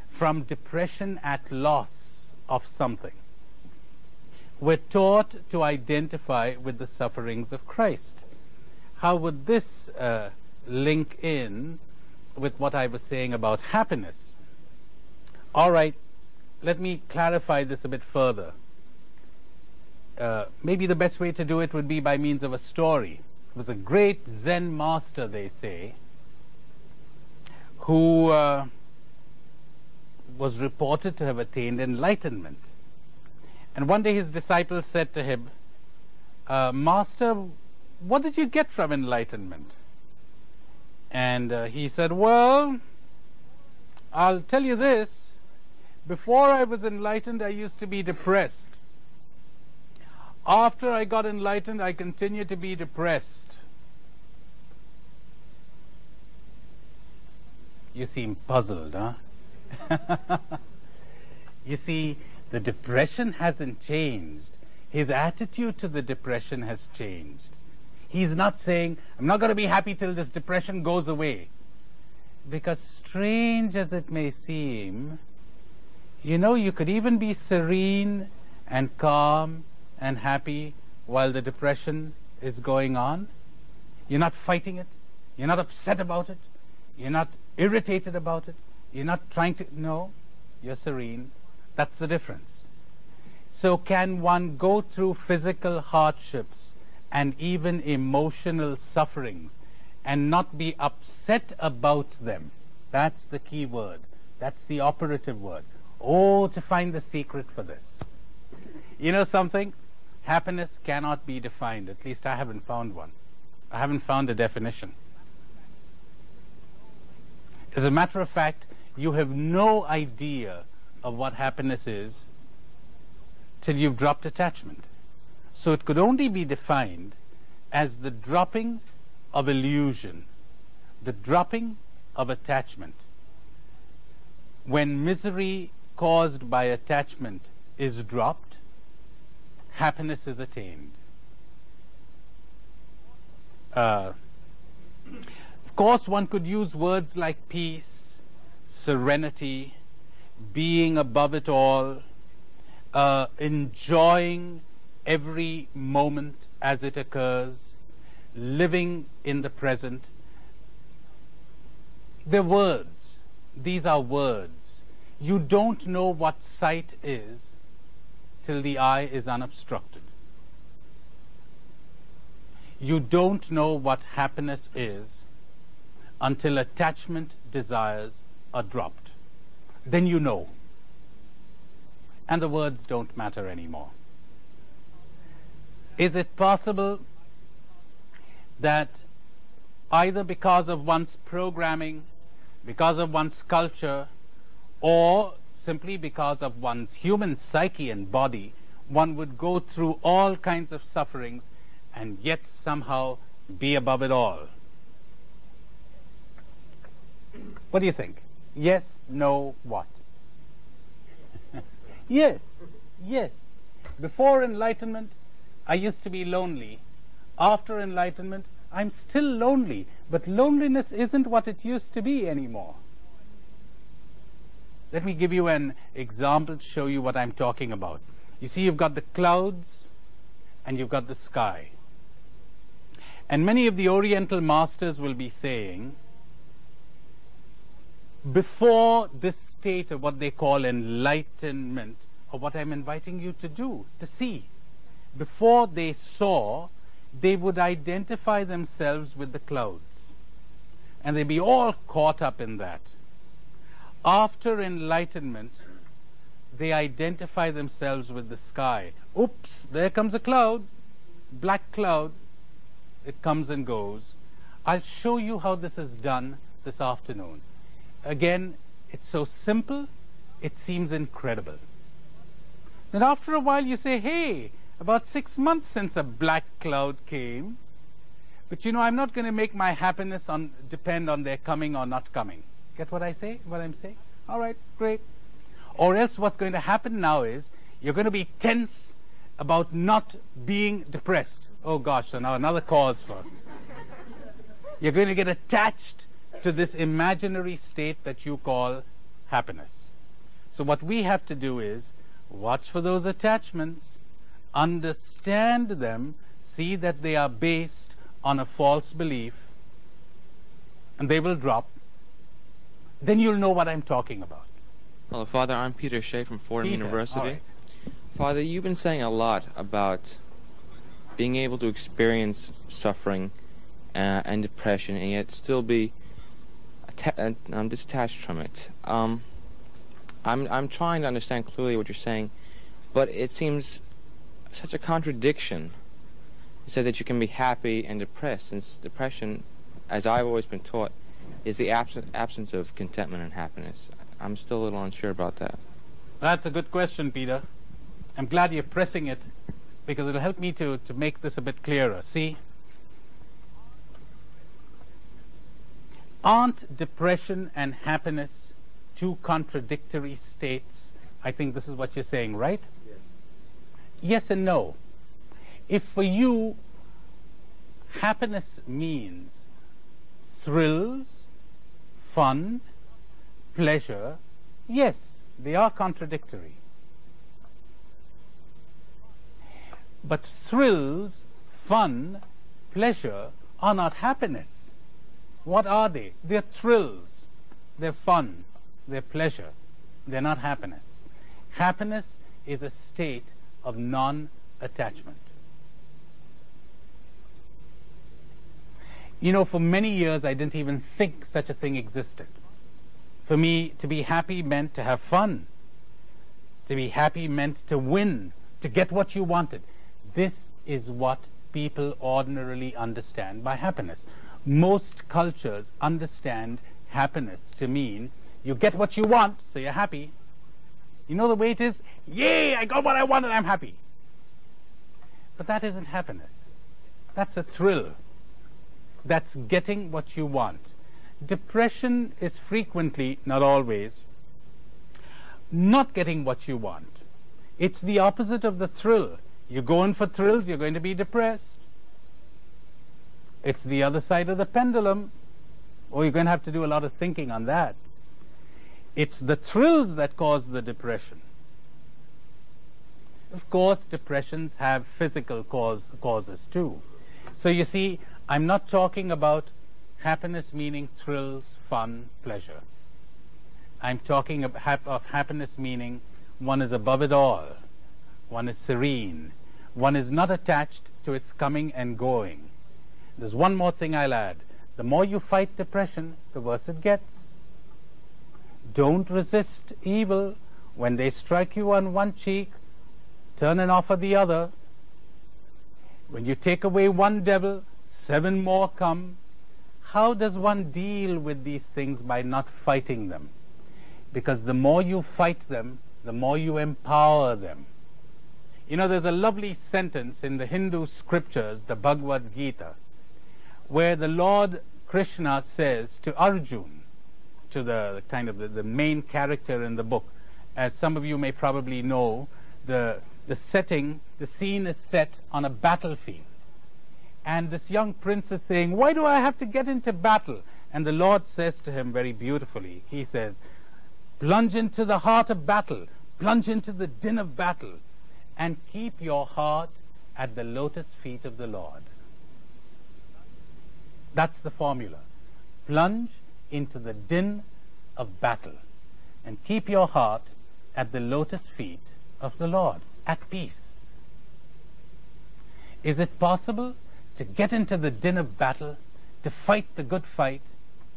from depression at loss of something. We're taught to identify with the sufferings of Christ. How would this uh, link in with what I was saying about happiness? All right, let me clarify this a bit further. Uh, maybe the best way to do it would be by means of a story. It was a great Zen master, they say, who uh, was reported to have attained enlightenment. And one day his disciples said to him, uh, Master, what did you get from enlightenment? And uh, he said, well, I'll tell you this. Before I was enlightened, I used to be depressed. After I got enlightened, I continue to be depressed. You seem puzzled, huh? You see, the depression hasn't changed. His attitude to the depression has changed. He's not saying, I'm not going to be happy till this depression goes away. Because strange as it may seem, you know, you could even be serene and calm and happy while the depression is going on. You're not fighting it. You're not upset about it. You're not irritated about it. You're not trying to... No, you're serene. That's the difference. So can one go through physical hardships and even emotional sufferings and not be upset about them? That's the key word. That's the operative word. Oh, to find the secret for this. You know something? Happiness cannot be defined. At least I haven't found one. I haven't found a definition. As a matter of fact, you have no idea of what happiness is till you've dropped attachment. So it could only be defined as the dropping of illusion, the dropping of attachment. When misery caused by attachment is dropped, happiness is attained. Uh, of course, one could use words like peace, serenity, being above it all, uh, enjoying every moment as it occurs, living in the present. They're words. These are words. You don't know what sight is till the eye is unobstructed. You don't know what happiness is until attachment desires are dropped. Then you know. And the words don't matter anymore. Is it possible that either because of one's programming, because of one's culture, or simply because of one's human psyche and body, one would go through all kinds of sufferings and yet somehow be above it all? What do you think? Yes, no, what? Yes, yes. Before enlightenment, I used to be lonely. After enlightenment, I'm still lonely, but loneliness isn't what it used to be anymore. Let me give you an example to show you what I'm talking about. You see, you've got the clouds and you've got the sky. And many of the Oriental masters will be saying, before this state of what they call enlightenment, or what I'm inviting you to do, to see, before they saw, they would identify themselves with the clouds, and they'd be all caught up in that. After enlightenment, they identify themselves with the sky. Oops, there comes a cloud, black cloud. It comes and goes. I'll show you how this is done this afternoon. Again, it's so simple, it seems incredible. Then after a while you say, hey, about six months since a black cloud came, but you know, I'm not going to make my happiness on, depend on their coming or not coming. Get what I say, what I'm saying? All right, great. Or else what's going to happen now is, you're going to be tense about not being depressed. Oh gosh, so now another cause for you're going to get attached to this imaginary state that you call happiness. So what we have to do is, watch for those attachments, understand them, see that they are based on a false belief, and they will drop. Then you'll know what I'm talking about. Hello, Father. I'm Peter Shea from Fordham Peter, University. All right. Father, you've been saying a lot about being able to experience suffering uh, and depression and yet still be atta I'm detached from it. Um, I'm, I'm trying to understand clearly what you're saying, but it seems such a contradiction. You said that you can be happy and depressed, since depression, as I've always been taught, is the absence absence of contentment and happiness. I'm still a little unsure about that. That's a good question, Peter. I'm glad you're pressing it, because it'll help me to, to make this a bit clearer. See? Aren't depression and happiness two contradictory states? I think this is what you're saying, right? Yes and no. If for you happiness means thrills, fun, pleasure, yes, they are contradictory. But thrills, fun, pleasure are not happiness. What are they? They're thrills, they're fun, they're pleasure. They're not happiness. Happiness is a state of non-attachment. You know, for many years I didn't even think such a thing existed. For me, to be happy meant to have fun. To be happy meant to win, to get what you wanted. This is what people ordinarily understand by happiness. Most cultures understand happiness to mean you get what you want, so you're happy. You know the way it is? Yay, I got what I want and I'm happy. But that isn't happiness. That's a thrill. That's getting what you want. Depression is frequently, not always, not getting what you want. It's the opposite of the thrill. You go in for thrills, you're going to be depressed. It's the other side of the pendulum. Or you're going to have to do a lot of thinking on that. It's the thrills that cause the depression. Of course, depressions have physical cause, causes too. So you see, I'm not talking about happiness meaning thrills, fun, pleasure. I'm talking of, hap of happiness meaning one is above it all. One is serene. One is not attached to its coming and going. There's one more thing I'll add. The more you fight depression, the worse it gets. Don't resist evil. When they strike you on one cheek, turn and offer the other. When you take away one devil, seven more come. How does one deal with these things? By not fighting them. Because the more you fight them, the more you empower them. You know, there's a lovely sentence in the Hindu scriptures, the Bhagavad Gita, where the Lord Krishna says to Arjuna, to the kind of the, the main character in the book, as some of you may probably know, the The setting, the scene is set on a battlefield. And this young prince is saying, why do I have to get into battle? And the Lord says to him very beautifully, he says, plunge into the heart of battle, plunge into the din of battle, and keep your heart at the lotus feet of the Lord. That's the formula. Plunge into the din of battle, and keep your heart at the lotus feet of the Lord. At peace. Is it possible to get into the din of battle, to fight the good fight,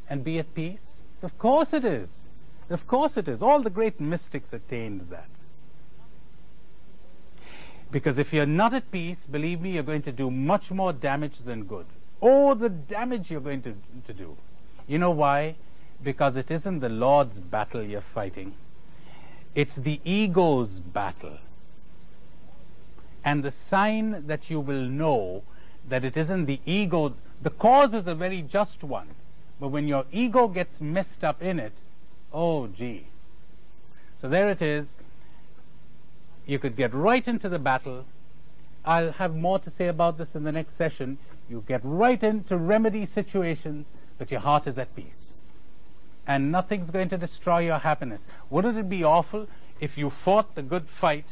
and be at peace? Of course it is. Of course it is. All the great mystics attained that. Because if you're not at peace, believe me, you're going to do much more damage than good. Oh, the damage you're going to, to do. You know why? Because it isn't the Lord's battle you're fighting. It's the ego's battle. And the sign that you will know that it isn't the ego, the cause is a very just one. But when your ego gets messed up in it, oh gee. So there it is. You could get right into the battle. I'll have more to say about this in the next session. You get right in to remedy situations, but your heart is at peace. And nothing's going to destroy your happiness. Wouldn't it be awful if you fought the good fight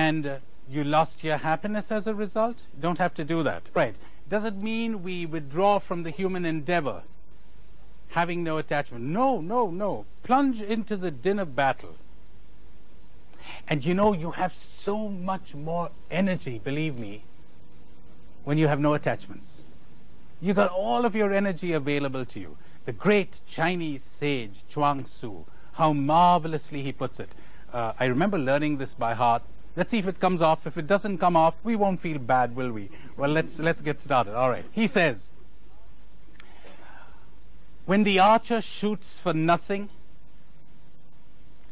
and Uh, you lost your happiness as a result? You don't have to do that. Right. Does it mean we withdraw from the human endeavor, having no attachment? No, no, no. Plunge into the din of battle. And you know, you have so much more energy, believe me, when you have no attachments. You got all of your energy available to you. The great Chinese sage, Chuang Tzu, how marvelously he puts it. Uh, I remember learning this by heart. Let's see if it comes off. If it doesn't come off, we won't feel bad, will we? Well, let's, let's get started. All right. He says, when the archer shoots for nothing,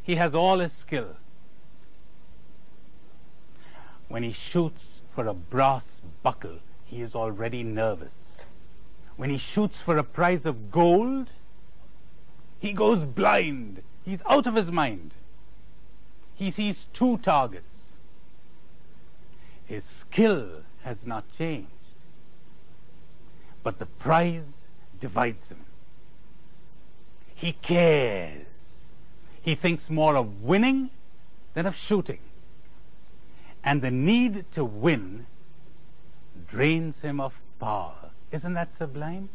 he has all his skill. When he shoots for a brass buckle, he is already nervous. When he shoots for a prize of gold, he goes blind. He's out of his mind. He sees two targets. His skill has not changed, but the prize divides him. He cares. He thinks more of winning than of shooting. And the need to win drains him of power. Isn't that sublime?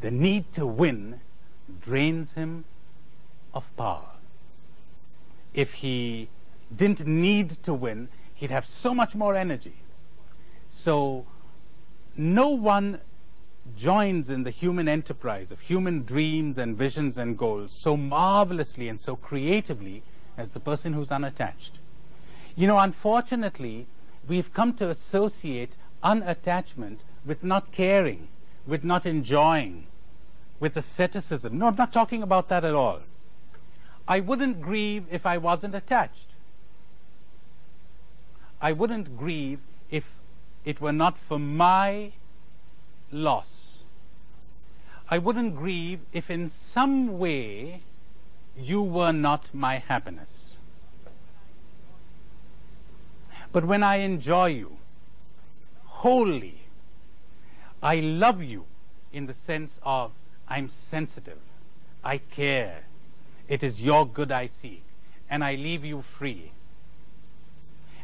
The need to win drains him of power. If he didn't need to win, he'd have so much more energy. So no one joins in the human enterprise of human dreams and visions and goals so marvelously and so creatively as the person who's unattached. You know, unfortunately, we've come to associate unattachment with not caring, with not enjoying, with asceticism. No, I'm not talking about that at all. I wouldn't grieve if I wasn't attached. I wouldn't grieve if it were not for my loss. I wouldn't grieve if in some way you were not my happiness. But when I enjoy you wholly, I love you in the sense of I'm sensitive, I care, it is your good I seek, and I leave you free.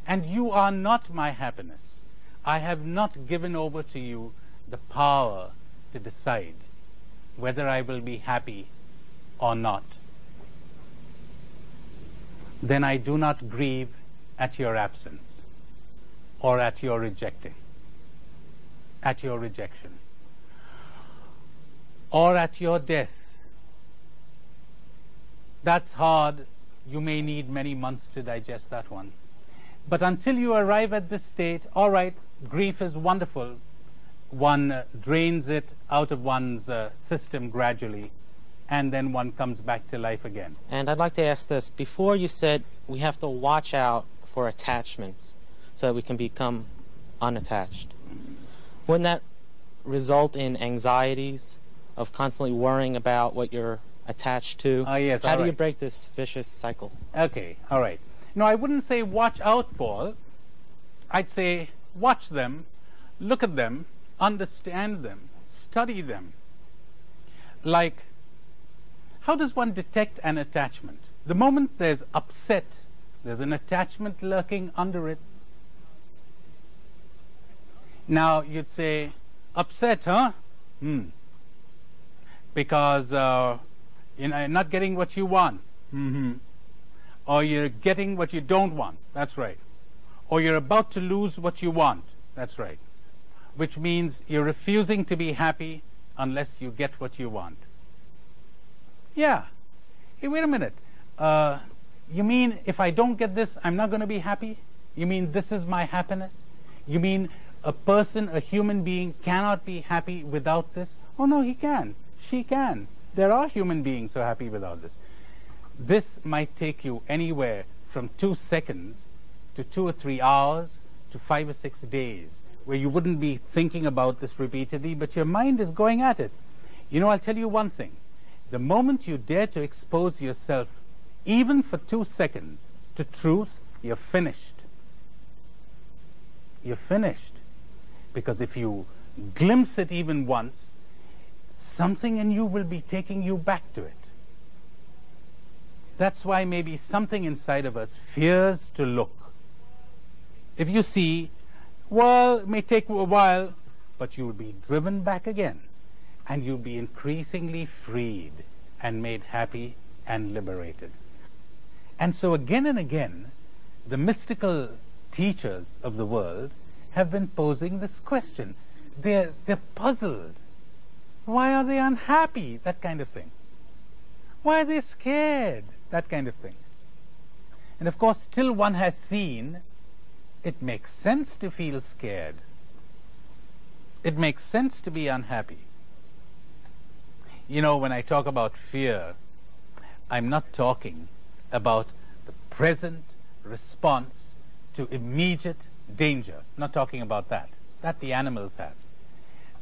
And you are not my happiness. I have not given over to you the power to decide whether I will be happy or not. Then I do not grieve at your absence or at your rejecting, at your rejection, or at your death. That's hard. You may need many months to digest that one. But until you arrive at this state, all right, grief is wonderful. One uh, drains it out of one's uh, system gradually, and then one comes back to life again. And I'd like to ask this. Before you said we have to watch out for attachments so that we can become unattached. Wouldn't that result in anxieties of constantly worrying about what you're attached to? Ah, uh, yes, How do right. you break this vicious cycle? Okay, all right. No, I wouldn't say watch out, Paul. I'd say watch them, look at them, understand them, study them. Like, how does one detect an attachment? The moment there's upset, there's an attachment lurking under it. Now, you'd say, upset, huh? Hmm. Because uh, you know, you're not getting what you want. Mm-hmm. Or you're getting what you don't want. That's right. Or you're about to lose what you want. That's right. Which means you're refusing to be happy unless you get what you want. Yeah. Hey, wait a minute. Uh, you mean if I don't get this, I'm not going to be happy? You mean this is my happiness? You mean a person, a human being, cannot be happy without this? Oh, no, he can. She can. There are human beings who are happy without this. This might take you anywhere from two seconds to two or three hours to five or six days, where you wouldn't be thinking about this repeatedly, but your mind is going at it. You know, I'll tell you one thing. The moment you dare to expose yourself, even for two seconds, to truth, you're finished. You're finished. Because if you glimpse it even once, something in you will be taking you back to it. That's why maybe something inside of us fears to look. If you see, well, it may take a while, but you'll be driven back again, and you'll be increasingly freed and made happy and liberated. And so again and again, the mystical teachers of the world have been posing this question. They're, they're puzzled. Why are they unhappy? That kind of thing. Why are they scared? That kind of thing. And of course, till one has seen, it makes sense to feel scared. It makes sense to be unhappy. You know, when I talk about fear, I'm not talking about the present response to immediate danger. I'm not talking about that. That the animals have.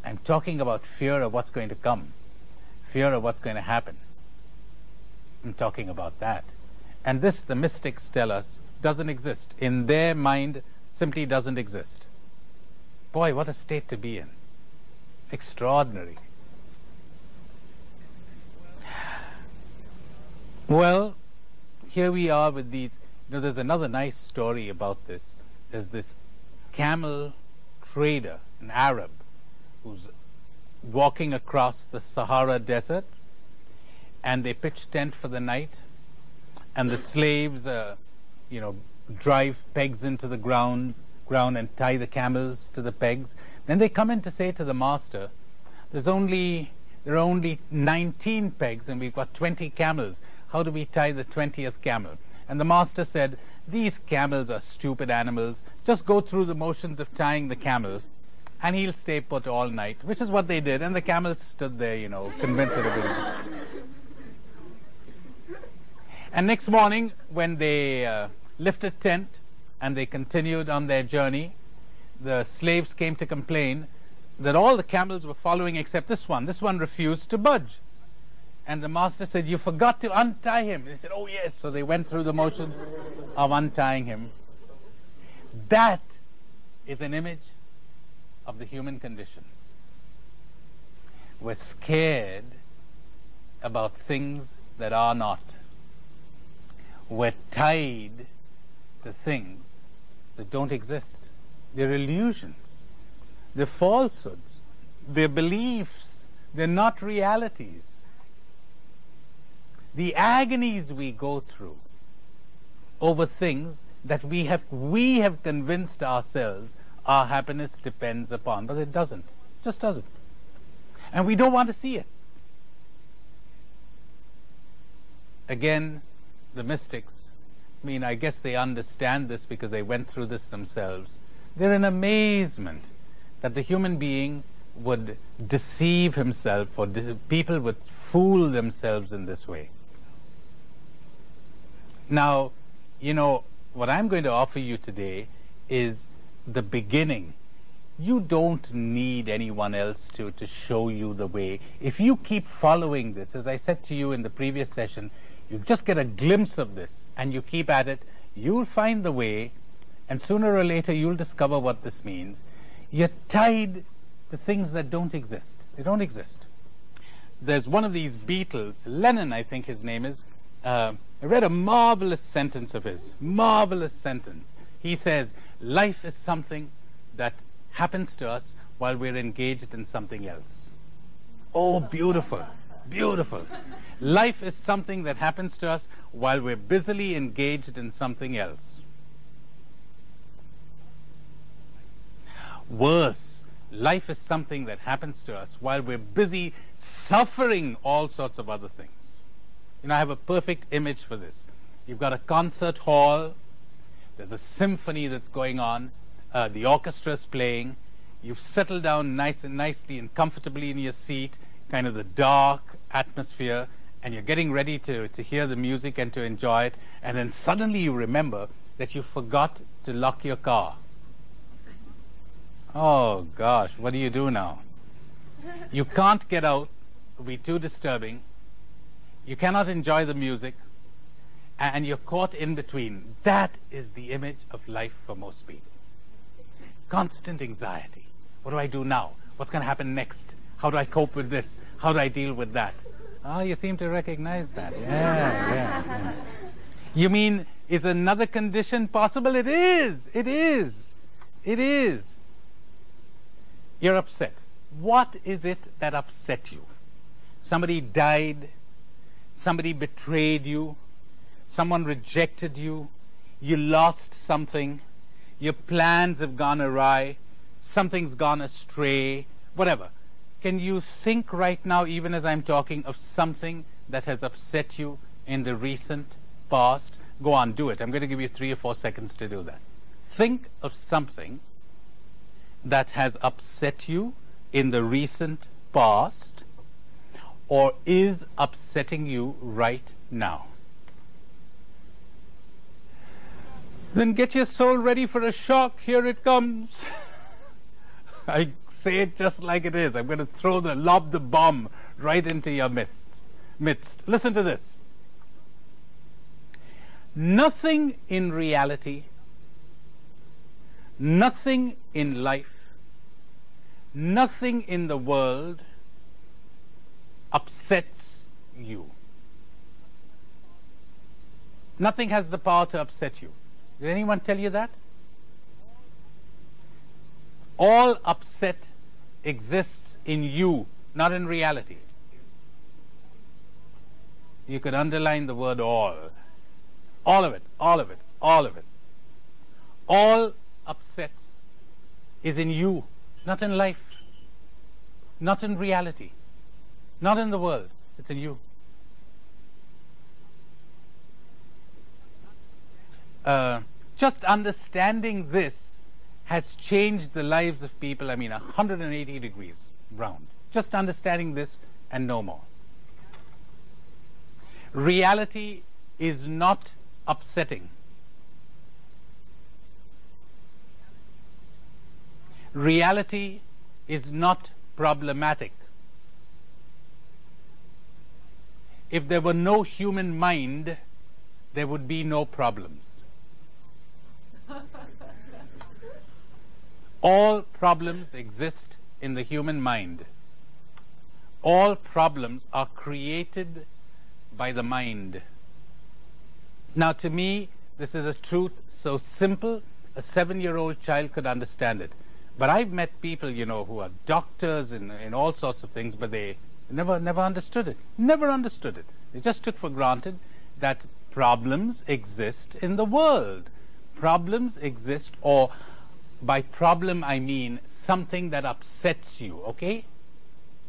I'm talking about fear of what's going to come, fear of what's going to happen. I'm talking about that. And this, the mystics tell us, doesn't exist. In their mind, simply doesn't exist. Boy, what a state to be in. Extraordinary. Well, here we are with these. You know, there's another nice story about this. There's this camel trader, an Arab, who's walking across the Sahara Desert, and they pitch tent for the night, and the slaves, uh, you know, drive pegs into the ground, ground and tie the camels to the pegs. Then they come in to say to the master, "There's only there are only nineteen pegs, and we've got twenty camels. How do we tie the twentieth camel?" And the master said, "These camels are stupid animals. Just go through the motions of tying the camel, and he'll stay put all night, which is what they did. And the camels stood there, you know, convinced of everything. And next morning, when they uh, lifted tent and they continued on their journey, the slaves came to complain that all the camels were following except this one. This one refused to budge. And the master said, "You forgot to untie him." They said, "Oh yes." So they went through the motions of untying him. That is an image of the human condition. We're scared about things that are not. We're tied to things that don't exist. They're illusions. They're falsehoods. They're beliefs. They're not realities. The agonies we go through over things that we have, we have convinced ourselves our happiness depends upon, but it doesn't. It just doesn't. And we don't want to see it. Again, the mystics, I mean, I guess they understand this because they went through this themselves. They're in amazement that the human being would deceive himself, or people would fool themselves in this way. Now, you know, what I'm going to offer you today is the beginning. You don't need anyone else to, to show you the way. If you keep following this, as I said to you in the previous session, you just get a glimpse of this and you keep at it, you'll find the way, and sooner or later you'll discover what this means. You're tied to things that don't exist. They don't exist. There's one of these Beatles, Lennon, I think his name is, uh, I read a marvelous sentence of his, marvelous sentence. He says, "Life is something that happens to us while we're engaged in something else." Oh, beautiful, beautiful. Life is something that happens to us while we're busily engaged in something else. Worse, life is something that happens to us while we're busy suffering all sorts of other things. You know, I have a perfect image for this. You've got a concert hall, there's a symphony that's going on, uh, the orchestra's playing, you've settled down nice and nicely and comfortably in your seat, kind of the dark atmosphere, and you're getting ready to, to hear the music and to enjoy it, and then suddenly you remember that you forgot to lock your car. Oh gosh, what do you do now? You can't get out, it'll be too disturbing. You cannot enjoy the music, and you're caught in between. That is the image of life for most people. Constant anxiety. What do I do now? What's going to happen next? How do I cope with this? How do I deal with that? Ah, oh, you seem to recognize that. Yeah, yeah, yeah. You mean, is another condition possible? It is. It is. It is. You're upset. What is it that upset you? Somebody died. Somebody betrayed you, someone rejected you, you lost something, your plans have gone awry, something's gone astray, whatever. Can you think right now, even as I'm talking, of something that has upset you in the recent past? Go on, do it. I'm going to give you three or four seconds to do that. Think of something that has upset you in the recent past, or is upsetting you right now. Then get your soul ready for a shock. Here it comes. I say it just like it is. I'm going to throw the, lob the bomb right into your midst. midst. Listen to this. Nothing in reality, nothing in life, nothing in the world upsets you. Nothing has the power to upset you. Did anyone tell you that? All upset exists in you, not in reality. You could underline the word all. All of it, all of it, all of it. All upset is in you, not in life, not in reality. Not in the world, it's in you. Uh, just understanding this has changed the lives of people, I mean, one hundred eighty degrees round. Just understanding this and no more. Reality is not upsetting. Reality is not problematic. If there were no human mind, there would be no problems. All problems exist in the human mind. All problems are created by the mind. Now, to me, this is a truth so simple, a seven-year-old child could understand it. But I've met people, you know, who are doctors and, and all sorts of things, but they never, never understood it. Never understood it. They just took for granted that problems exist in the world. Problems exist, or by problem I mean something that upsets you, okay?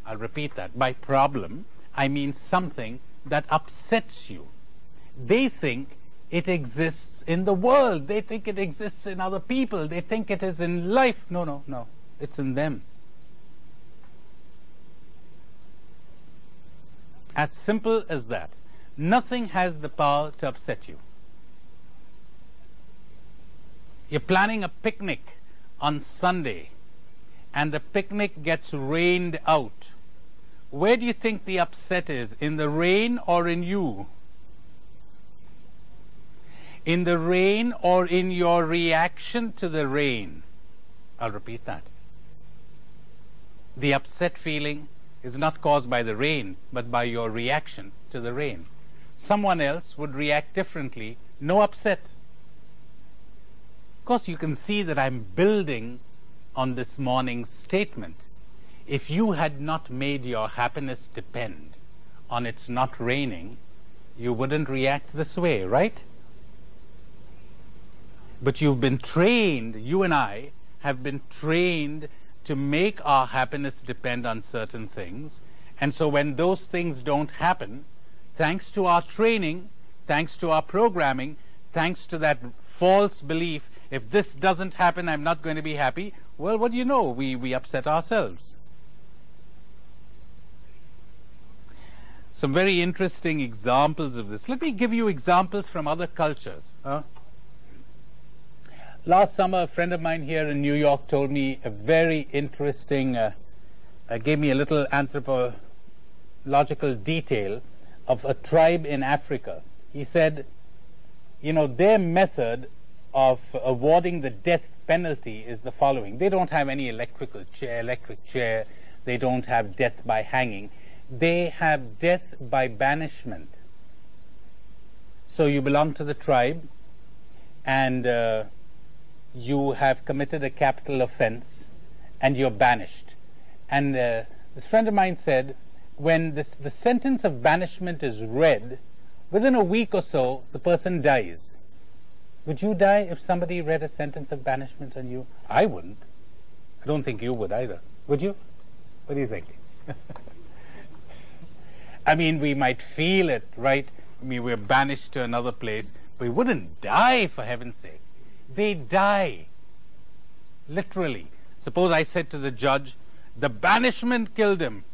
I'll repeat that. By problem, I mean something that upsets you. They think it exists in the world. They think it exists in other people. They think it is in life. No, no, no. It's in them. As simple as that. Nothing has the power to upset you. You're planning a picnic on Sunday, and the picnic gets rained out. Where do you think the upset is? In the rain or in you? In the rain or in your reaction to the rain? I'll repeat that. The upset feeling is not caused by the rain, but by your reaction to the rain. Someone else would react differently. No upset. Of course, you can see that I'm building on this morning's statement. If you had not made your happiness depend on it's not raining, you wouldn't react this way, right? But you've been trained, you and I have been trained to make our happiness depend on certain things. And so when those things don't happen, thanks to our training, thanks to our programming, thanks to that false belief, if this doesn't happen, I'm not going to be happy, well, what do you know? We, we upset ourselves. Some very interesting examples of this. Let me give you examples from other cultures. Huh? Last summer, a friend of mine here in New York told me a very interesting, uh, uh, gave me a little anthropological detail of a tribe in Africa. He said, you know, their method of awarding the death penalty is the following. They don't have any electrical chair, electric chair. They don't have death by hanging. They have death by banishment. So you belong to the tribe, and uh, you have committed a capital offense, and you're banished. And uh, this friend of mine said, when this, the sentence of banishment is read, within a week or so, the person dies. Would you die if somebody read a sentence of banishment on you? I wouldn't. I don't think you would either. Would you? What do you think? I mean, we might feel it, right? I mean, we're banished to another place. But we wouldn't die, for heaven's sake. They die. Literally. Suppose I said to the judge, the banishment killed him.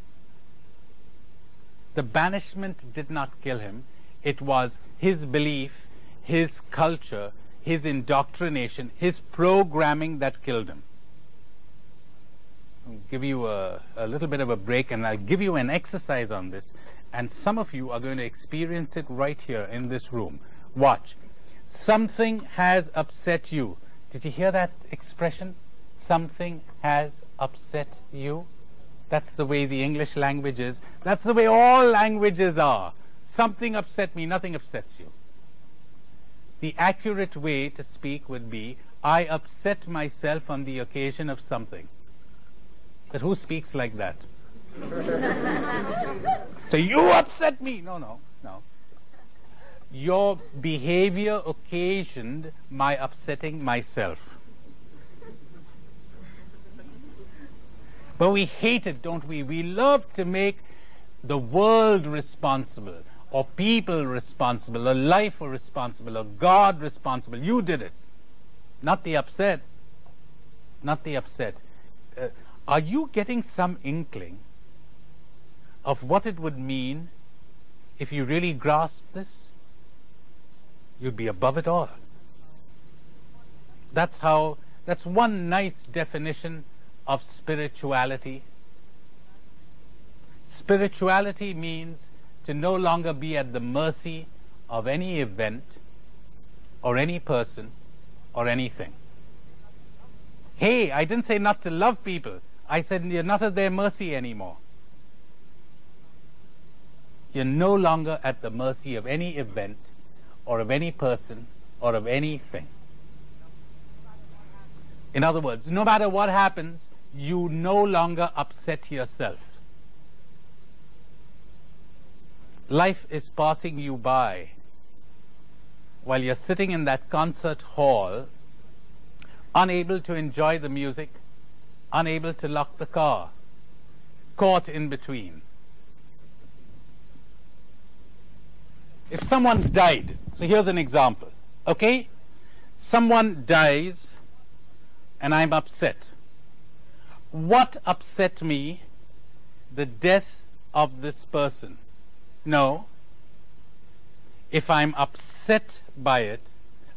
The banishment did not kill him. It was his belief, his culture, his indoctrination, his programming that killed him. I'll give you a, a little bit of a break, and I'll give you an exercise on this. And some of you are going to experience it right here in this room. Watch. Something has upset you. Did you hear that expression? Something has upset you. That's the way the English language is. That's the way all languages are. Something upset me. Nothing upsets you. The accurate way to speak would be, I upset myself on the occasion of something. But who speaks like that? So you upset me. No, no, no. Your behavior occasioned my upsetting myself. But we hate it, don't we? We love to make the world responsible, or people responsible, or life responsible, or God responsible. You did it, not the upset. not the upset. Uh, are you getting some inkling of what it would mean if you really grasped this? You'd be above it all. That's how, that's one nice definition of spirituality. Spirituality means to no longer be at the mercy of any event or any person or anything. Hey, I didn't say not to love people. I said you're not at their mercy anymore. You're no longer at the mercy of any event or of any person or of anything. In other words, no matter what happens, you no longer upset yourself. Life is passing you by while you're sitting in that concert hall, unable to enjoy the music, unable to lock the car, caught in between. If someone died, so here's an example, okay? Someone dies and I'm upset. What upset me? The death of this person. No. If I'm upset by it,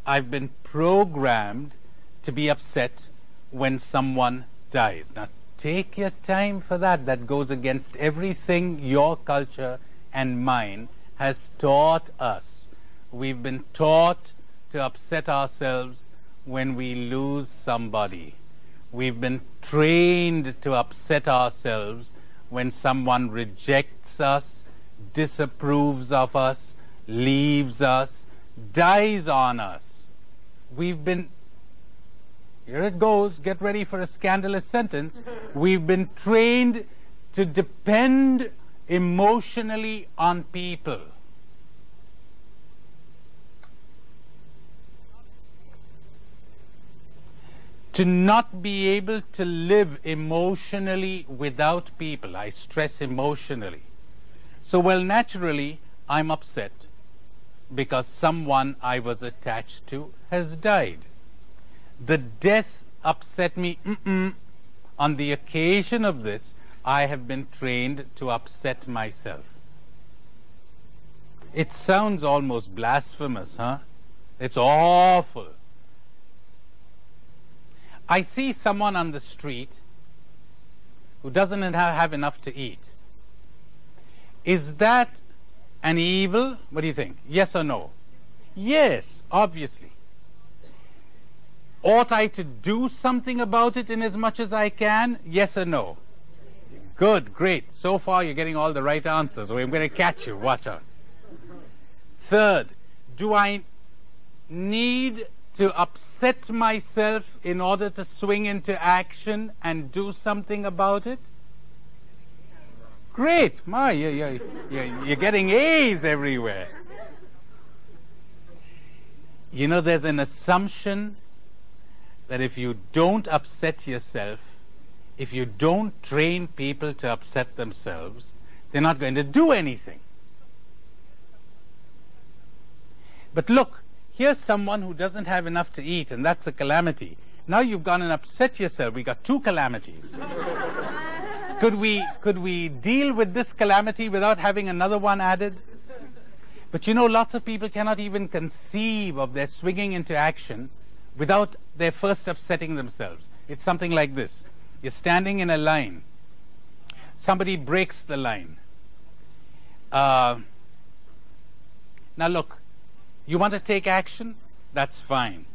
I've been programmed to be upset when someone dies. Now, take your time for that. That goes against everything your culture and mine has taught us. We've been taught to upset ourselves when we lose somebody. We've been trained to upset ourselves when someone rejects us, disapproves of us, leaves us, dies on us. We've been, here it goes, get ready for a scandalous sentence. We've been trained to depend emotionally on people. To not be able to live emotionally without people. I stress emotionally. So, well, naturally, I'm upset because someone I was attached to has died. The death upset me. Mm-mm. On the occasion of this, I have been trained to upset myself. It sounds almost blasphemous, huh? It's awful. I see someone on the street who doesn't have enough to eat. Is that an evil? What do you think? Yes or no? Yes, obviously. Ought I to do something about it in as much as I can? Yes or no? Good, great. So far you're getting all the right answers. I'm going to catch you. Watch out. Third, do I need to upset myself in order to swing into action and do something about it? Great. My, you're, you're, you're, you're getting A's everywhere. You know, there's an assumption that if you don't upset yourself, if you don't train people to upset themselves, they're not going to do anything. But look, here's someone who doesn't have enough to eat, and that's a calamity. Now you've gone and upset yourself. We got two calamities. Could we, could we deal with this calamity without having another one added? But you know, lots of people cannot even conceive of their swinging into action without their first upsetting themselves. It's something like this. You're standing in a line. Somebody breaks the line. Uh, now look, you want to take action? That's fine.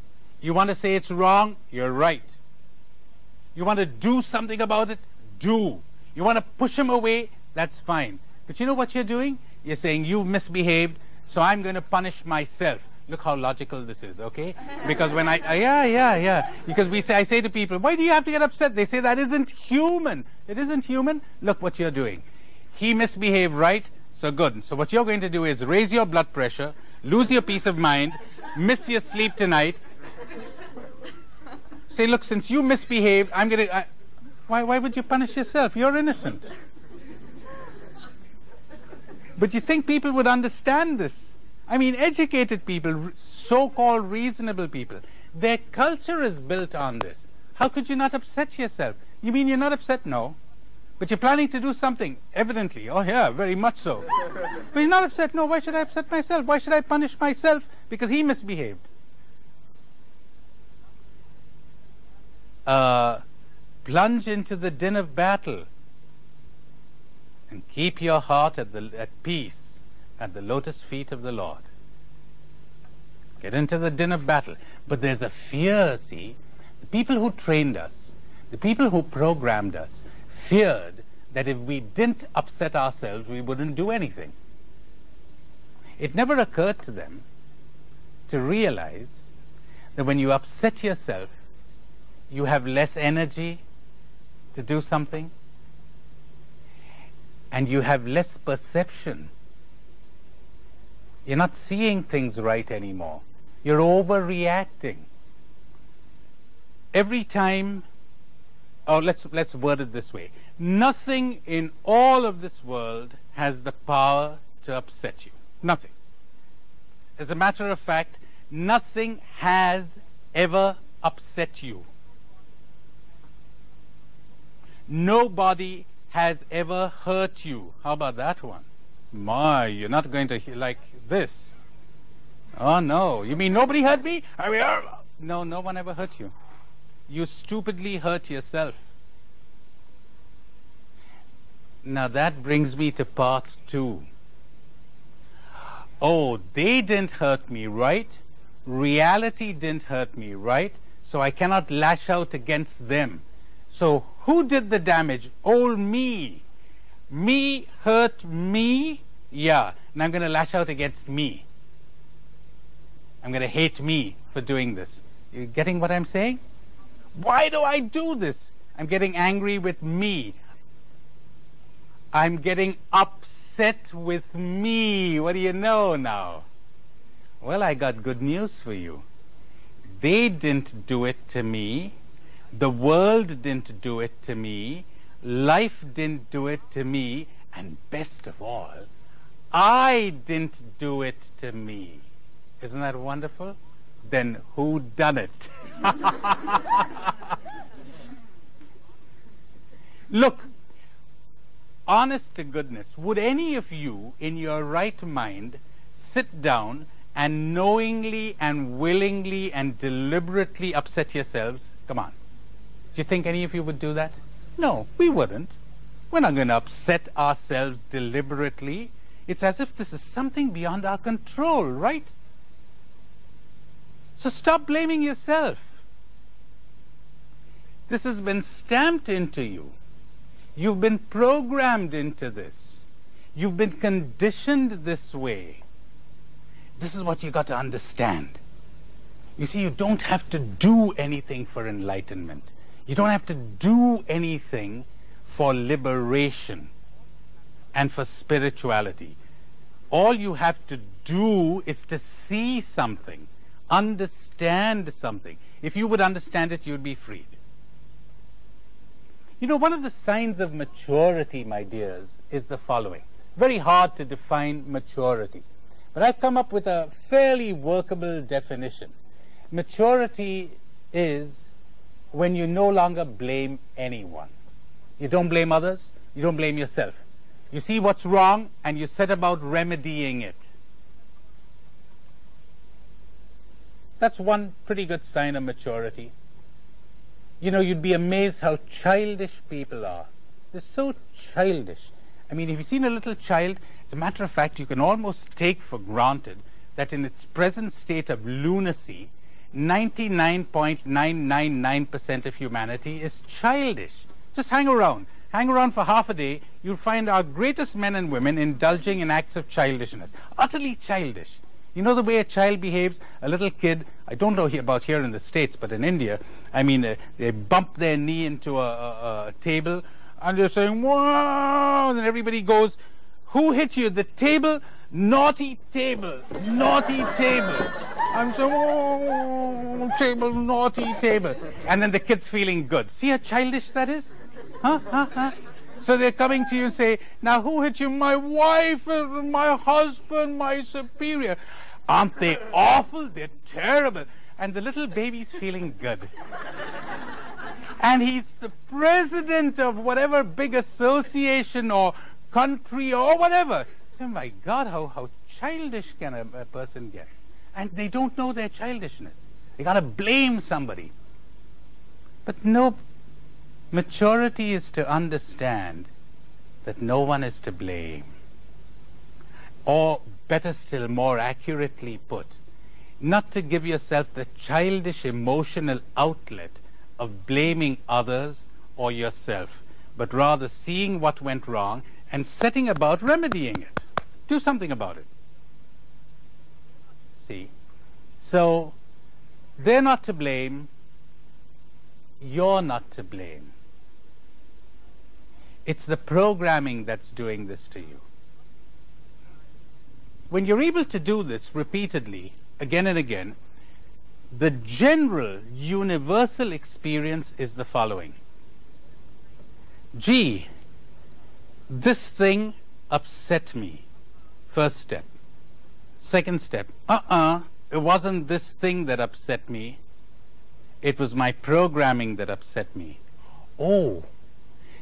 You want to say it's wrong? You're right. You want to do something about it? Do. You want to push him away? That's fine. But you know what you're doing? You're saying, you've misbehaved, so I'm going to punish myself. Look how logical this is, okay? Because when I, uh, yeah, yeah, yeah. Because we say, I say to people, why do you have to get upset? They say, that isn't human. It isn't human. Look what you're doing. He misbehaved, right? So good. So what you're going to do is raise your blood pressure, lose your peace of mind, miss your sleep tonight. Say, look, since you misbehaved, I'm going to... Why, why would you punish yourself? You're innocent. But you think people would understand this? I mean, educated people, so-called reasonable people, their culture is built on this. How could you not upset yourself? You mean you're not upset? No. But you're planning to do something, evidently. Oh yeah, very much so. But you're not upset? No. Why should I upset myself? Why should I punish myself because he misbehaved? Uh, plunge into the din of battle and keep your heart at, the, at peace at the lotus feet of the Lord. Get into the din of battle. But there's a fear, see. The people who trained us, the people who programmed us, feared that if we didn't upset ourselves, we wouldn't do anything. It never occurred to them to realize that when you upset yourself, you have less energy to do something, and you have less perception. You're not seeing things right anymore. You're overreacting. Every time, oh, let's, let's word it this way. Nothing in all of this world has the power to upset you. Nothing. As a matter of fact, nothing has ever upset you. Nobody has ever hurt you. How about that one? My, you're not going to hear like this. Oh, no. You mean nobody hurt me? I mean, uh, no, no one ever hurt you. You stupidly hurt yourself. Now that brings me to part two. Oh, they didn't hurt me, right? Reality didn't hurt me, right? So I cannot lash out against them. So who did the damage? Old me. Me hurt me? Yeah. And I'm going to lash out against me. I'm going to hate me for doing this. You getting what I'm saying? Why do I do this? I'm getting angry with me. I'm getting upset with me. What do you know now? Well, I got good news for you. They didn't do it to me. The world didn't do it to me. Life didn't do it to me. And best of all, I didn't do it to me. Isn't that wonderful? Then who done it? Look, honest to goodness, would any of you in your right mind sit down and knowingly and willingly and deliberately upset yourselves? Come on. Do you think any of you would do that? No, we wouldn't. We're not going to upset ourselves deliberately. It's as if this is something beyond our control, right? So stop blaming yourself. This has been stamped into you. You've been programmed into this. You've been conditioned this way. This is what you got to understand. You see, you don't have to do anything for enlightenment. You don't have to do anything for liberation and for spirituality. All you have to do is to see something. Understand something. If you would understand it, you'd be freed. You know, one of the signs of maturity, my dears, is the following. Very hard to define maturity, but I've come up with a fairly workable definition. Maturity is when you no longer blame anyone. You don't blame others, you don't blame yourself. You see what's wrong and you set about remedying it. That's one pretty good sign of maturity. You know, you'd be amazed how childish people are. They're so childish. I mean, if you've seen a little child, as a matter of fact, you can almost take for granted that in its present state of lunacy, ninety-nine point nine nine nine percent of humanity is childish. Just hang around. Hang around for half a day, you'll find our greatest men and women indulging in acts of childishness. Utterly childish. You know the way a child behaves? A little kid, I don't know about here in the States, but in India, I mean, uh, they bump their knee into a, a, a table, and they're saying, wow, and then everybody goes, who hit you? The table? Naughty table. Naughty table. I'm saying, oh, table, naughty table. And then the kid's feeling good. See how childish that is? Huh? Huh? Huh? So they're coming to you and say, now who hit you? My wife, my husband, my superior. Aren't they awful? They're terrible. And the little baby's feeling good. and he's the president of whatever big association or country or whatever. Oh my God, how, how childish can a, a person get? And they don't know their childishness. They gotta blame somebody. But no, maturity is to understand that no one is to blame. Or better still, more accurately put, not to give yourself the childish emotional outlet of blaming others or yourself, but rather seeing what went wrong and setting about remedying it. Do something about it. See? So, they're not to blame. You're not to blame. It's the programming that's doing this to you. When you're able to do this repeatedly, again and again, the general universal experience is the following. Gee, this thing upset me. First step. Second step. Uh-uh, it wasn't this thing that upset me. It was my programming that upset me. Oh,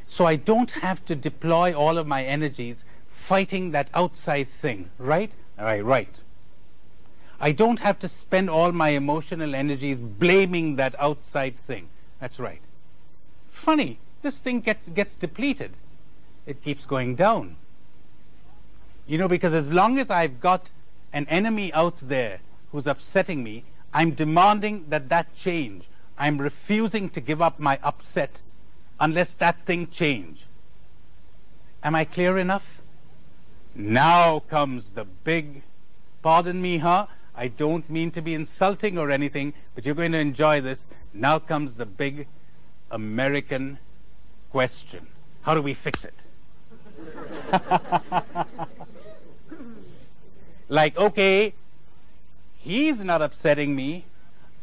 so I don't have to deploy all of my energies fighting that outside thing, right? All right, right. I don't have to spend all my emotional energies blaming that outside thing. That's right. Funny, this thing gets, gets depleted. It keeps going down. You know, because as long as I've got an enemy out there who's upsetting me, I'm demanding that that change. I'm refusing to give up my upset unless that thing change. Am I clear enough? Now comes the big, pardon me, huh? I don't mean to be insulting or anything, but you're going to enjoy this. Now comes the big American question. How do we fix it? Like, okay, he's not upsetting me.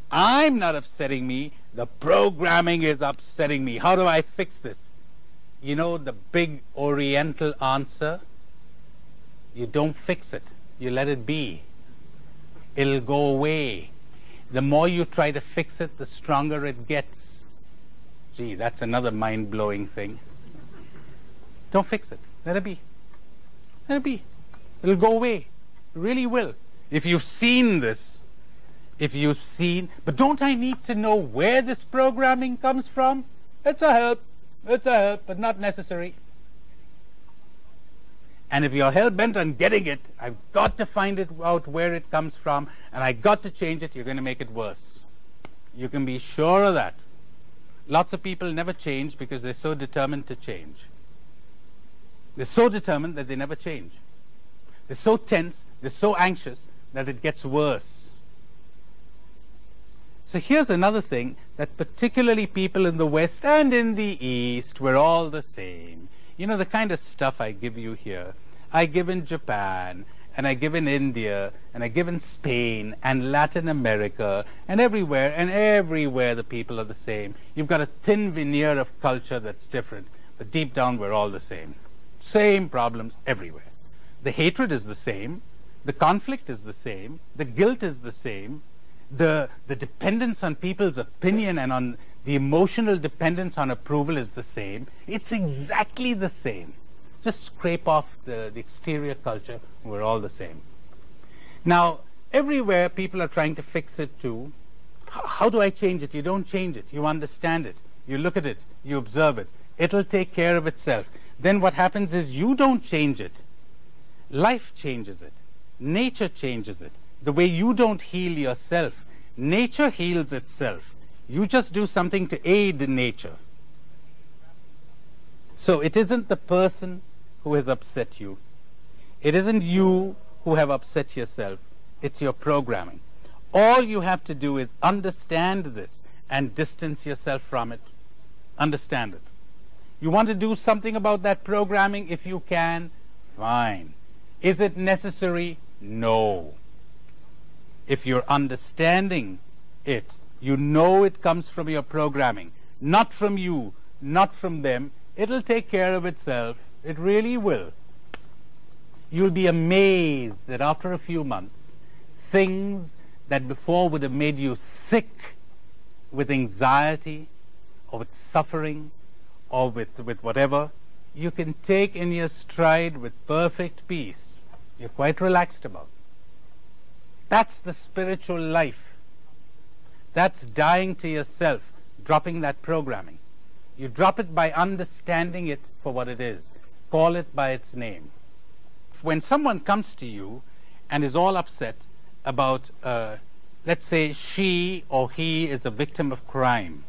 I'm not upsetting me. The programming is upsetting me. How do I fix this? You know the big oriental answer? You don't fix it. You let it be. It'll go away. The more you try to fix it, the stronger it gets. Gee, that's another mind-blowing thing. Don't fix it. Let it be. Let it be. It'll go away. It really will. If you've seen this, if you've seen, but don't I need to know where this programming comes from? It's a help. It's a help, but not necessary. And if you're hell-bent on getting it, I've got to find it out where it comes from, and I've got to change it, you're going to make it worse. You can be sure of that. Lots of people never change because they're so determined to change. They're so determined that they never change. They're so tense, they're so anxious, that it gets worse. So here's another thing that particularly people in the West and in the East, we're all the same. You know, the kind of stuff I give you here, I give in Japan, and I give in India, and I give in Spain, and Latin America, and everywhere, and everywhere the people are the same. You've got a thin veneer of culture that's different, but deep down we're all the same. Same problems everywhere. The hatred is the same, the conflict is the same, the guilt is the same, the, the dependence on people's opinion and on the emotional dependence on approval is the same. It's exactly the same. Just scrape off the, the exterior culture, we're all the same. Now, everywhere people are trying to fix it too. How do I change it? You don't change it. You understand it. You look at it. You observe it. It'll take care of itself. Then what happens is you don't change it. Life changes it. Nature changes it. The way you don't heal yourself, nature heals itself. You just do something to aid nature. So it isn't the person who has upset you. It isn't you who have upset yourself. It's your programming. All you have to do is understand this and distance yourself from it. Understand it. You want to do something about that programming if you can? Fine. Is it necessary? No. If you're understanding it, you know it comes from your programming, not from you, not from them. It'll take care of itself. It really will. You'll be amazed that after a few months, things that before would have made you sick with anxiety, or with suffering, or with, with whatever, you can take in your stride with perfect peace. You're quite relaxed about. That's the spiritual life. That's dying to yourself, dropping that programming. You drop it by understanding it for what it is. Call it by its name. When someone comes to you and is all upset about, uh, let's say she or he is a victim of crime,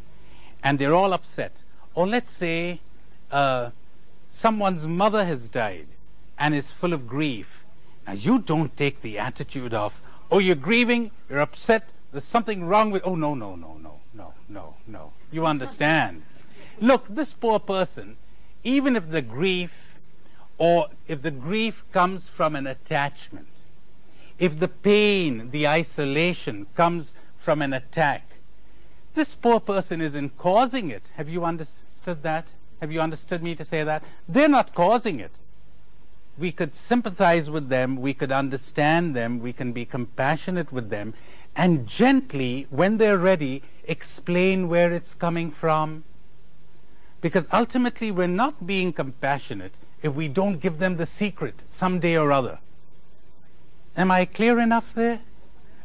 and they're all upset, or let's say uh, someone's mother has died and is full of grief. Now, you don't take the attitude of, oh, you're grieving, you're upset, there's something wrong with, oh, no, no, no, no, no, no, no. You understand. Look, this poor person, even if the grief, or if the grief comes from an attachment, if the pain, the isolation comes from an attack, this poor person isn't causing it. Have you understood that? Have you understood me to say that? They're not causing it. We could sympathize with them, we could understand them, we can be compassionate with them, and gently, when they're ready, explain where it's coming from. Because ultimately, we're not being compassionate if we don't give them the secret someday or other. Am I clear enough there?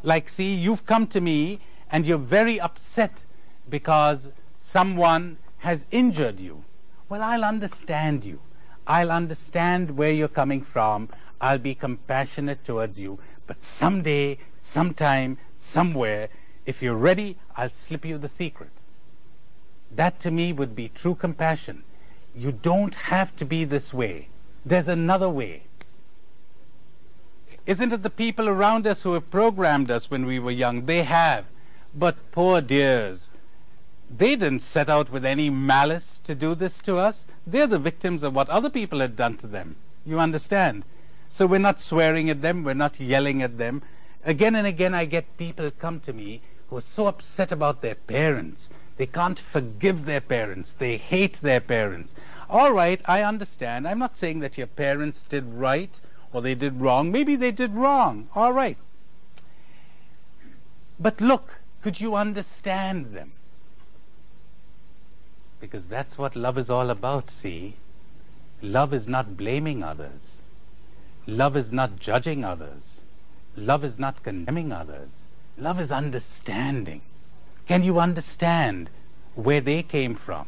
Like, see, you've come to me and you're very upset because someone has injured you. Well, I'll understand you. I'll understand where you're coming from. I'll be compassionate towards you. But someday, sometime, somewhere, if you're ready, I'll slip you the secret. That to me would be true compassion. You don't have to be this way. There's another way. Isn't it the people around us who have programmed us when we were young? They have. But poor dears, they didn't set out with any malice to do this to us. They're the victims of what other people had done to them. You understand? So we're not swearing at them. We're not yelling at them. Again and again, I get people come to me who are so upset about their parents. They can't forgive their parents. They hate their parents. All right, I understand. I'm not saying that your parents did right or they did wrong. Maybe they did wrong. All right. But look, could you understand them? Because that's what love is all about, see? Love is not blaming others. Love is not judging others. Love is not condemning others. Love is understanding. Can you understand where they came from?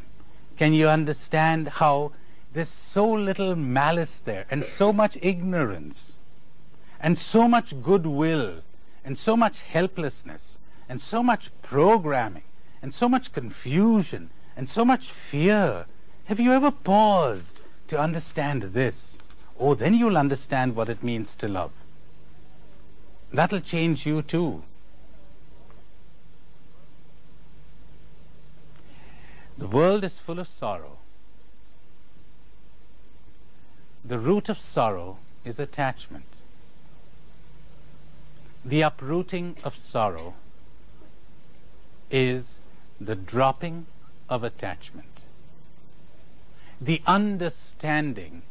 Can you understand how there's so little malice there, and so much ignorance, and so much goodwill, and so much helplessness, and so much programming, and so much confusion, and so much fear? Have you ever paused to understand this? Oh, then you'll understand what it means to love. That'll change you too. The world is full of sorrow. The root of sorrow is attachment. The uprooting of sorrow is the dropping of attachment. The understanding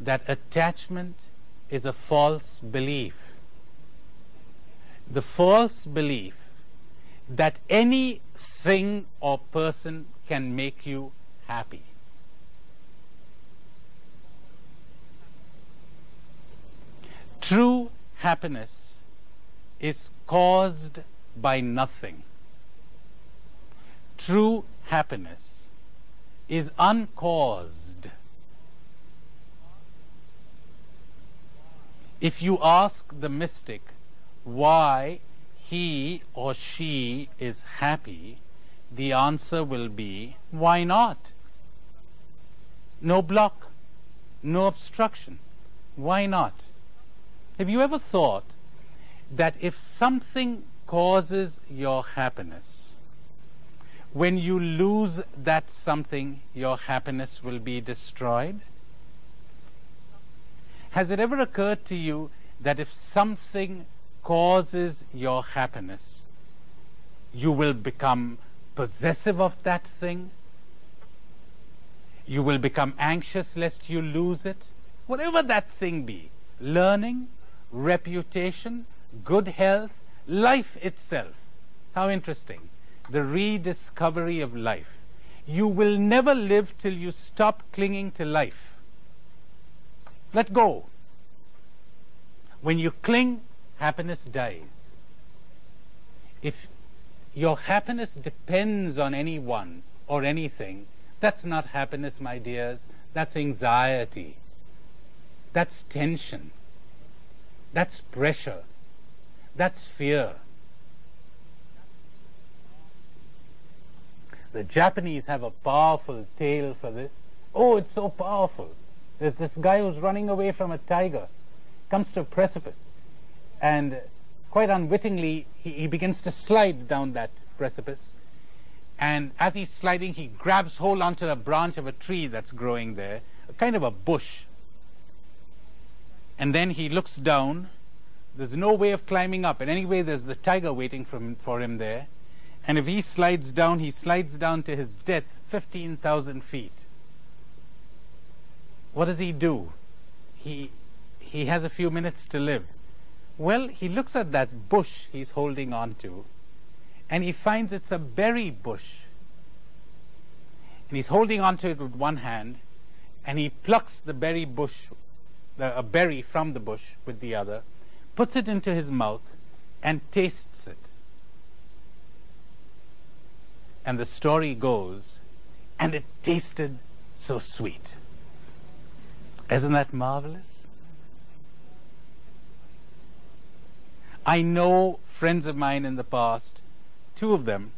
that attachment is a false belief. The false belief that any thing or person can make you happy. True happiness is caused by nothing. True happiness is uncaused. If you ask the mystic why he or she is happy, the answer will be, why not? No block, no obstruction. Why not? Have you ever thought that if something causes your happiness, when you lose that something, your happiness will be destroyed? Has it ever occurred to you that if something causes your happiness, you will become possessive of that thing? You will become anxious lest you lose it? Whatever that thing be, learning, reputation, good health, life itself. How interesting. The rediscovery of life. you will never live till you stop clinging to life. Let go. When you cling, happiness dies. If your happiness depends on anyone or anything, that's not happiness, my dears. That's anxiety. That's tension. That's pressure. That's fear. The Japanese have a powerful tale for this. Oh, it's so powerful. There's this guy who's running away from a tiger, comes to a precipice, and quite unwittingly, he, he begins to slide down that precipice. And as he's sliding, he grabs hold onto the branch of a tree that's growing there, a kind of a bush. And then he looks down. There's no way of climbing up. And anyway, there's the tiger waiting for him, for him there. And if he slides down, he slides down to his death, fifteen thousand feet. What does he do? He, he has a few minutes to live. Well, he looks at that bush he's holding on to, and he finds it's a berry bush. And he's holding on to it with one hand, and he plucks the berry bush, the, a berry from the bush with the other, puts it into his mouth, and tastes it. And the story goes, and it tasted so sweet. Isn't that marvelous? I know friends of mine in the past, two of them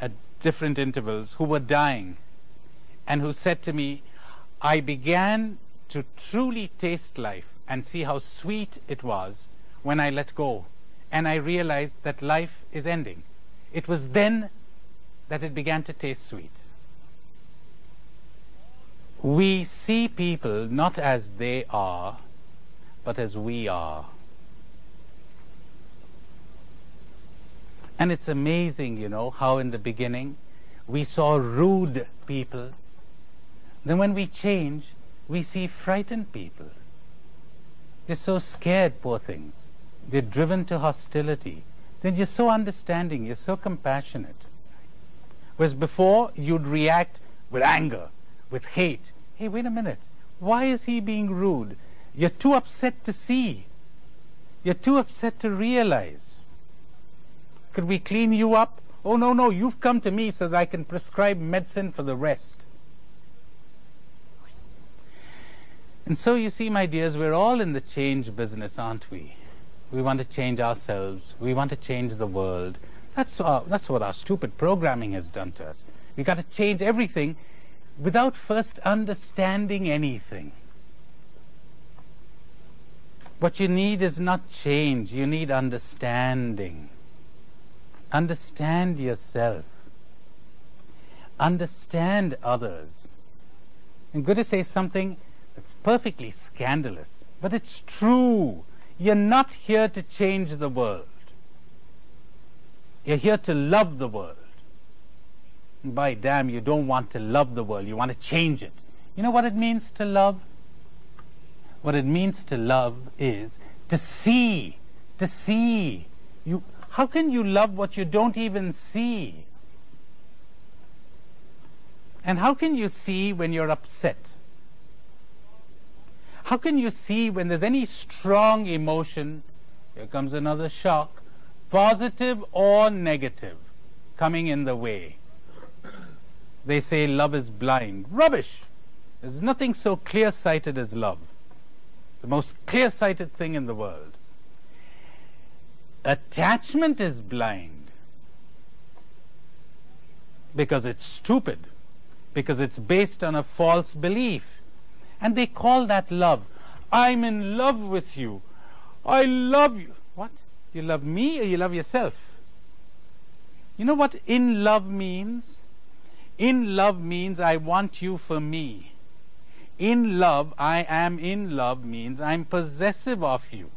at different intervals, who were dying and who said to me, I began to truly taste life and see how sweet it was when I let go, and I realized that life is ending. It was then that it began to taste sweet. We see people not as they are, but as we are. And it's amazing, you know, how in the beginning we saw rude people. Then when we change, we see frightened people. They're so scared, poor things. They're driven to hostility. Then you're so understanding, you're so compassionate. Whereas before, you'd react with anger, with hate. Hey, wait a minute. Why is he being rude? You're too upset to see. You're too upset to realize. Could we clean you up? Oh, no, no, you've come to me so that I can prescribe medicine for the rest. And so you see, my dears, we're all in the change business, aren't we? We want to change ourselves. We want to change the world. That's, our, that's what our stupid programming has done to us. We've got to change everything without first understanding anything. What you need is not change. You need understanding. Understand yourself. Understand others. I'm going to say something that's perfectly scandalous, but it's true. You're not here to change the world. You're here to love the world. And by damn, you don't want to love the world. You want to change it. You know what it means to love? What it means to love is to see. To see. You, how can you love what you don't even see? And how can you see when you're upset? How can you see when there's any strong emotion? Here comes another shock. Positive or negative, coming in the way. They say love is blind. Rubbish! There's nothing so clear-sighted as love. The most clear-sighted thing in the world. Attachment is blind. Because it's stupid. Because it's based on a false belief. And they call that love. I'm in love with you. I love you. What? You love me or you love yourself? You know what in love means? In love means I want you for me. In love, I am in love means I'm possessive of you.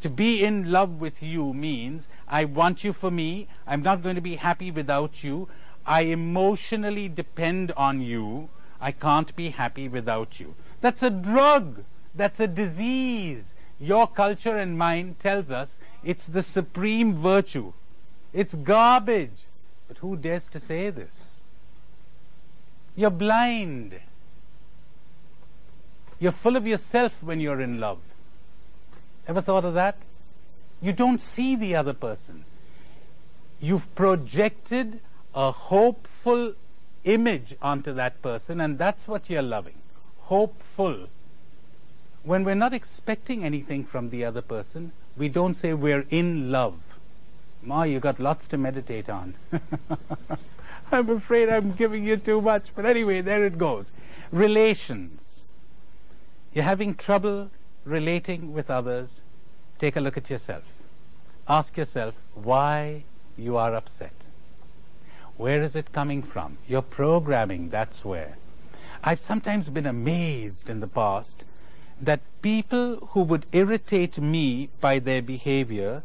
To be in love with you means I want you for me. I'm not going to be happy without you. I emotionally depend on you. I can't be happy without you. That's a drug. That's a disease. Your culture and mine tells us it's the supreme virtue. It's garbage. But who dares to say this? You're blind. You're full of yourself when you're in love. Ever thought of that? You don't see the other person. You've projected a hopeful image onto that person, and that's what you're loving. Hopeful. When we're not expecting anything from the other person, we don't say we're in love. Ma, you got lots to meditate on. I'm afraid I'm giving you too much, but anyway, there it goes. Relations. You're having trouble relating with others. Take a look at yourself. Ask yourself why you are upset. Where is it coming from? Your programming, that's where. I've sometimes been amazed in the past that people who would irritate me by their behavior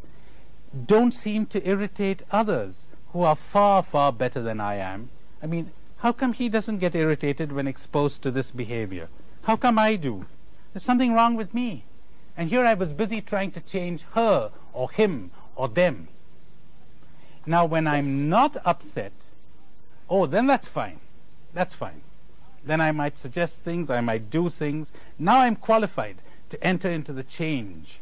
don't seem to irritate others who are far, far better than I am. I mean, how come he doesn't get irritated when exposed to this behavior? How come I do? There's something wrong with me. And here I was busy trying to change her or him or them. Now, when I'm not upset, oh, then that's fine. That's fine. Then I might suggest things, I might do things. Now I'm qualified to enter into the change,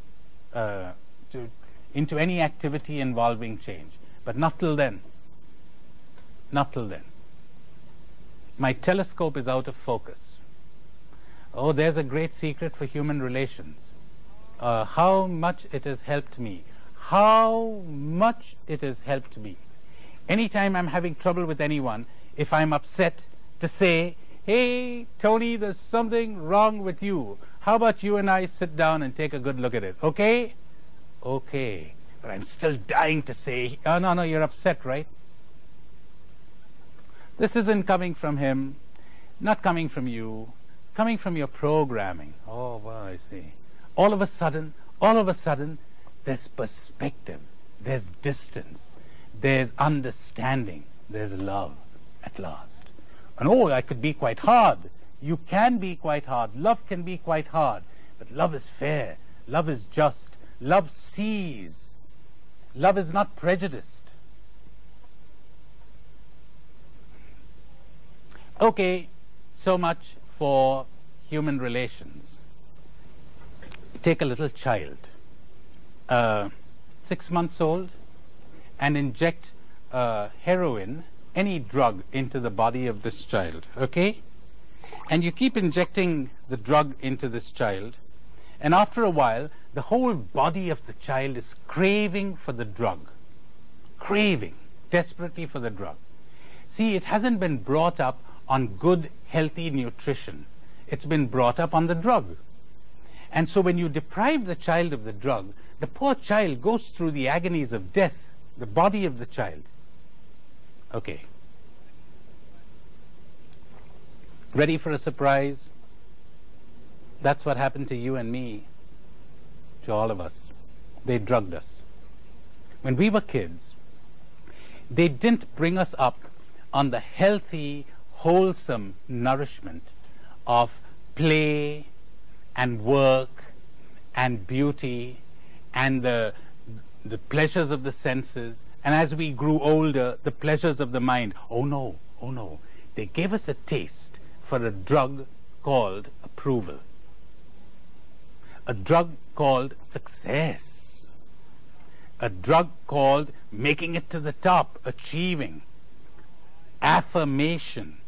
uh, to, into any activity involving change. But not till then. Not till then. My telescope is out of focus. Oh, there's a great secret for human relations. Uh, how much it has helped me. How much it has helped me. Anytime I'm having trouble with anyone, if I'm upset, to say, hey, Tony, there's something wrong with you. How about you and I sit down and take a good look at it? Okay? Okay. But I'm still dying to say, oh, no, no, you're upset, right? This isn't coming from him, not coming from you, coming from your programming. Oh, well, I see. All of a sudden, all of a sudden, there's perspective, there's distance, there's understanding, there's love at last. And oh, I could be quite hard. You can be quite hard. Love can be quite hard. But love is fair. Love is just. Love sees. Love is not prejudiced. Okay, so much for human relations. Take a little child, uh, six months old, and inject uh, heroin, any drug, into the body of this child, okay? And you keep injecting the drug into this child, and after a while, the whole body of the child is craving for the drug. Craving, desperately for the drug. See, it hasn't been brought up on good, healthy nutrition. It's been brought up on the drug. And so when you deprive the child of the drug, the poor child goes through the agonies of death, the body of the child. Okay. Ready for a surprise? That's what happened to you and me, to all of us. They drugged us. When we were kids, they didn't bring us up on the healthy, wholesome nourishment of play and work and beauty and the, the pleasures of the senses. And as we grew older, the pleasures of the mind. Oh no, oh no. They gave us a taste for a drug called approval. A drug called success. A drug called making it to the top, achieving. Affirmation,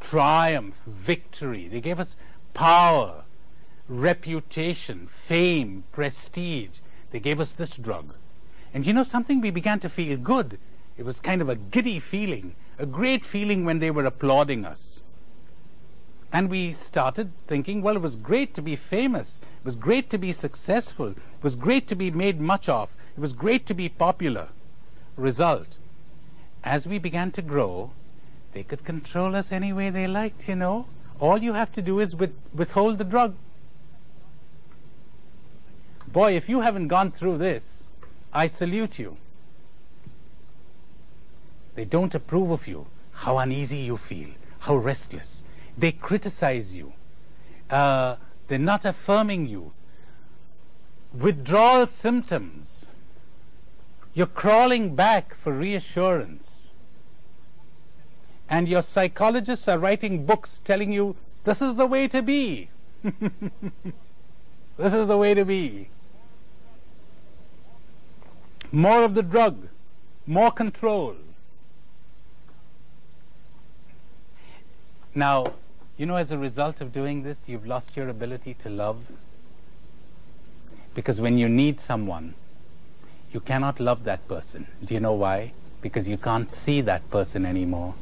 triumph, victory. They gave us power, reputation, fame, prestige. They gave us this drug. And you know something? We began to feel good. It was kind of a giddy feeling, a great feeling when they were applauding us. And we started thinking, well, it was great to be famous. It was great to be successful. It was great to be made much of. It was great to be popular. Result, as we began to grow, they could control us any way they liked, you know. All you have to do is with, withhold the drug. Boy, if you haven't gone through this, I salute you. They don't approve of you. How uneasy you feel. How restless. They criticize you. Uh, they're not affirming you. Withdrawal symptoms. You're crawling back for reassurance. and your psychologists are writing books telling you this is the way to be. This is the way to be. More of the drug, more control. Now, you know, as a result of doing this, you've lost your ability to love. Because when you need someone, you cannot love that person. Do you know why? Because you can't see that person anymore.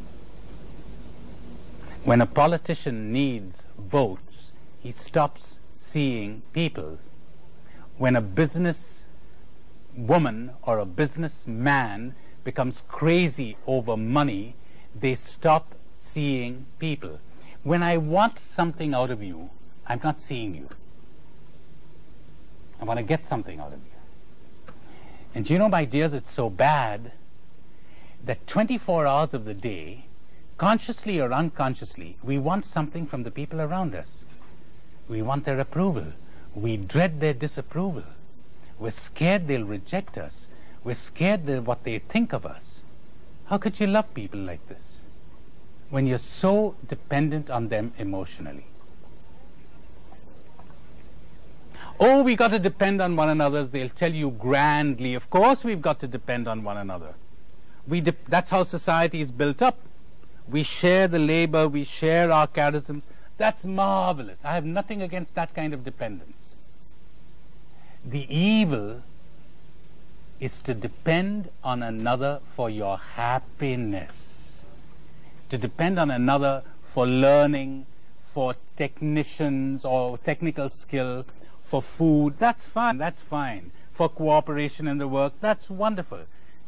When a politician needs votes, he stops seeing people. When a business woman or a businessman becomes crazy over money, they stop seeing people. When I want something out of you, I'm not seeing you. I want to get something out of you. And you know, my dears, it's so bad that twenty-four hours of the day, consciously or unconsciously, we want something from the people around us. We want their approval. We dread their disapproval. We're scared they'll reject us. We're scared of what they think of us. How could you love people like this when you're so dependent on them emotionally? Oh, we got to depend on one another, they'll tell you grandly. Of course we've got to depend on one another. We de that's how society is built up. We share the labor, we share our charisms. That's marvelous. I have nothing against that kind of dependence. The evil is to depend on another for your happiness, to depend on another for learning, for technicians or technical skill, for food. That's fine, that's fine. For cooperation in the work, that's wonderful.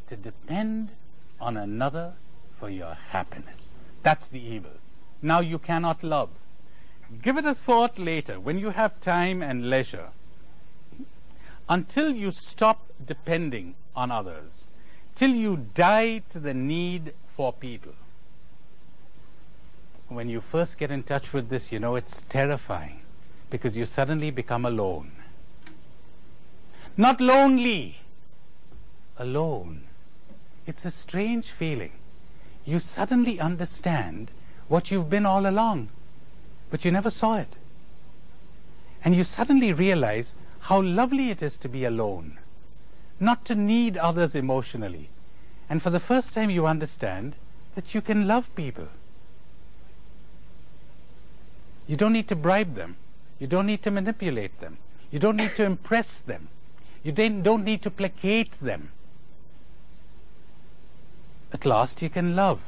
To depend on another for your happiness, that's the evil. Now you cannot love. Give it a thought later, when you have time and leisure. Until you stop depending on others, till you die to the need for people. When you first get in touch with this, you know, it's terrifying, because you suddenly become alone. Not lonely, alone. It's a strange feeling. You suddenly understand what you've been all along, but you never saw it. And you suddenly realize how lovely it is to be alone, not to need others emotionally. And for the first time you understand that you can love people. You don't need to bribe them. You don't need to manipulate them. You don't need to impress them. You don't need to placate them. At last you can love.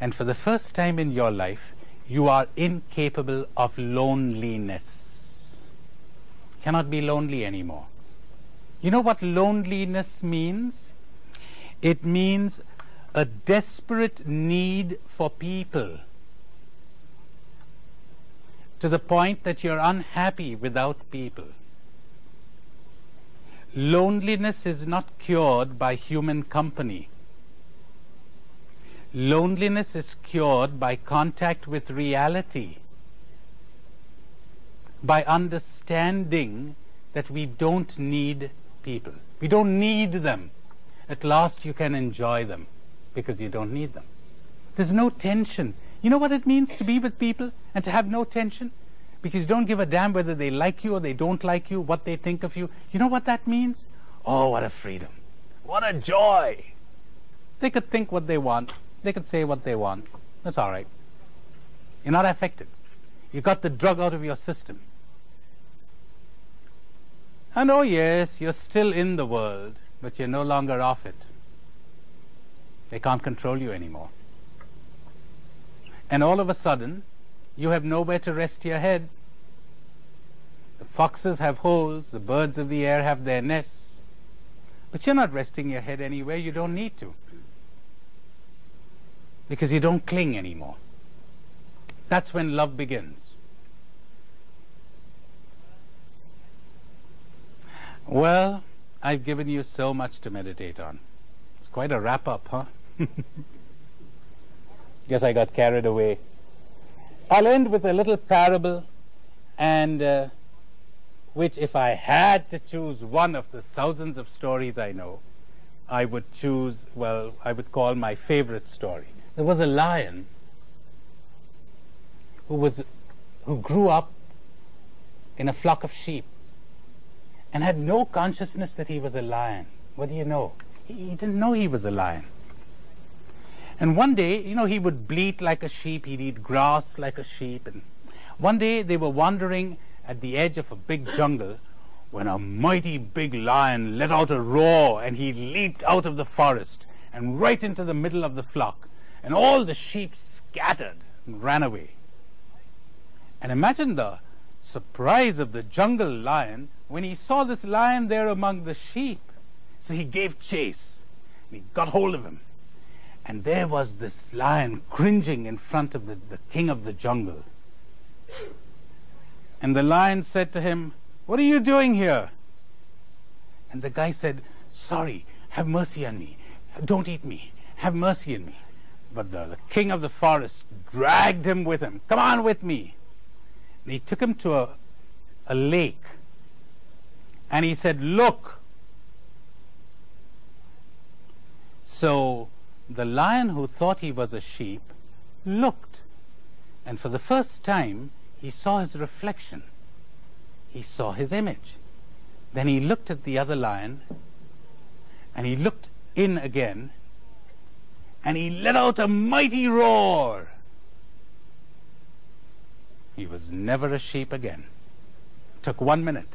And for the first time in your life, you are incapable of loneliness. Cannot be lonely anymore. You know what loneliness means? It means a desperate need for people, to the point that you're unhappy without people. Loneliness is not cured by human company. Loneliness is cured by contact with reality, by understanding that we don't need people. We don't need them. At last you can enjoy them because you don't need them. There's no tension. You know what it means to be with people and to have no tension? Because you don't give a damn whether they like you or they don't like you, what they think of you. You know what that means? Oh, what a freedom. What a joy. They could think what they want. They could say what they want. That's all right. You're not affected. You got the drug out of your system. And oh yes, you're still in the world, but you're no longer off it. They can't control you anymore. And all of a sudden, you have nowhere to rest your head. The foxes have holes, the birds of the air have their nests, but you're not resting your head anywhere. You don't need to, because you don't cling anymore. That's when love begins. Well, I've given you so much to meditate on. It's quite a wrap-up, huh? Guess I got carried away. I'll end with a little parable, and uh, which, if I had to choose one of the thousands of stories I know, I would choose, well, I would call my favorite story. There was a lion who was who grew up in a flock of sheep and had no consciousness that he was a lion. What do you know? He, he didn't know he was a lion. And one day, you know, he would bleat like a sheep, he'd eat grass like a sheep. And one day they were wandering at the edge of a big jungle when a mighty big lion let out a roar, and he leaped out of the forest and right into the middle of the flock. And all the sheep scattered and ran away. And imagine the surprise of the jungle lion when he saw this lion there among the sheep. So he gave chase, and he got hold of him. And there was this lion cringing in front of the, the king of the jungle. And the lion said to him, "What are you doing here?" And the guy said, "Sorry, have mercy on me. Don't eat me. Have mercy on me." But the, the king of the forest dragged him with him. "Come on with me." And he took him to a, a lake. And he said, "Look." So the lion, who thought he was a sheep, looked, and for the first time he saw his reflection. He saw his image. Then he looked at the other lion, and he looked in again, and he let out a mighty roar. He was never a sheep again. It took one minute.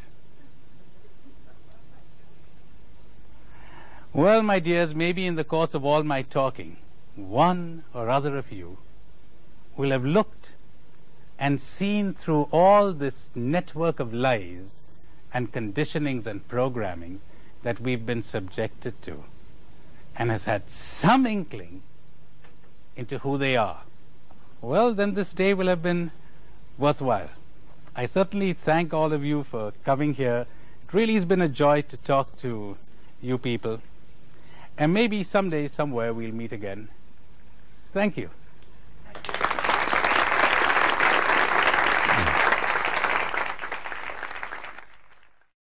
Well, my dears, maybe in the course of all my talking, one or other of you will have looked and seen through all this network of lies and conditionings and programmings that we've been subjected to, and has had some inkling into who they are. Well, then this day will have been worthwhile. I certainly thank all of you for coming here. It really has been a joy to talk to you people. And maybe someday, somewhere, we'll meet again. Thank you.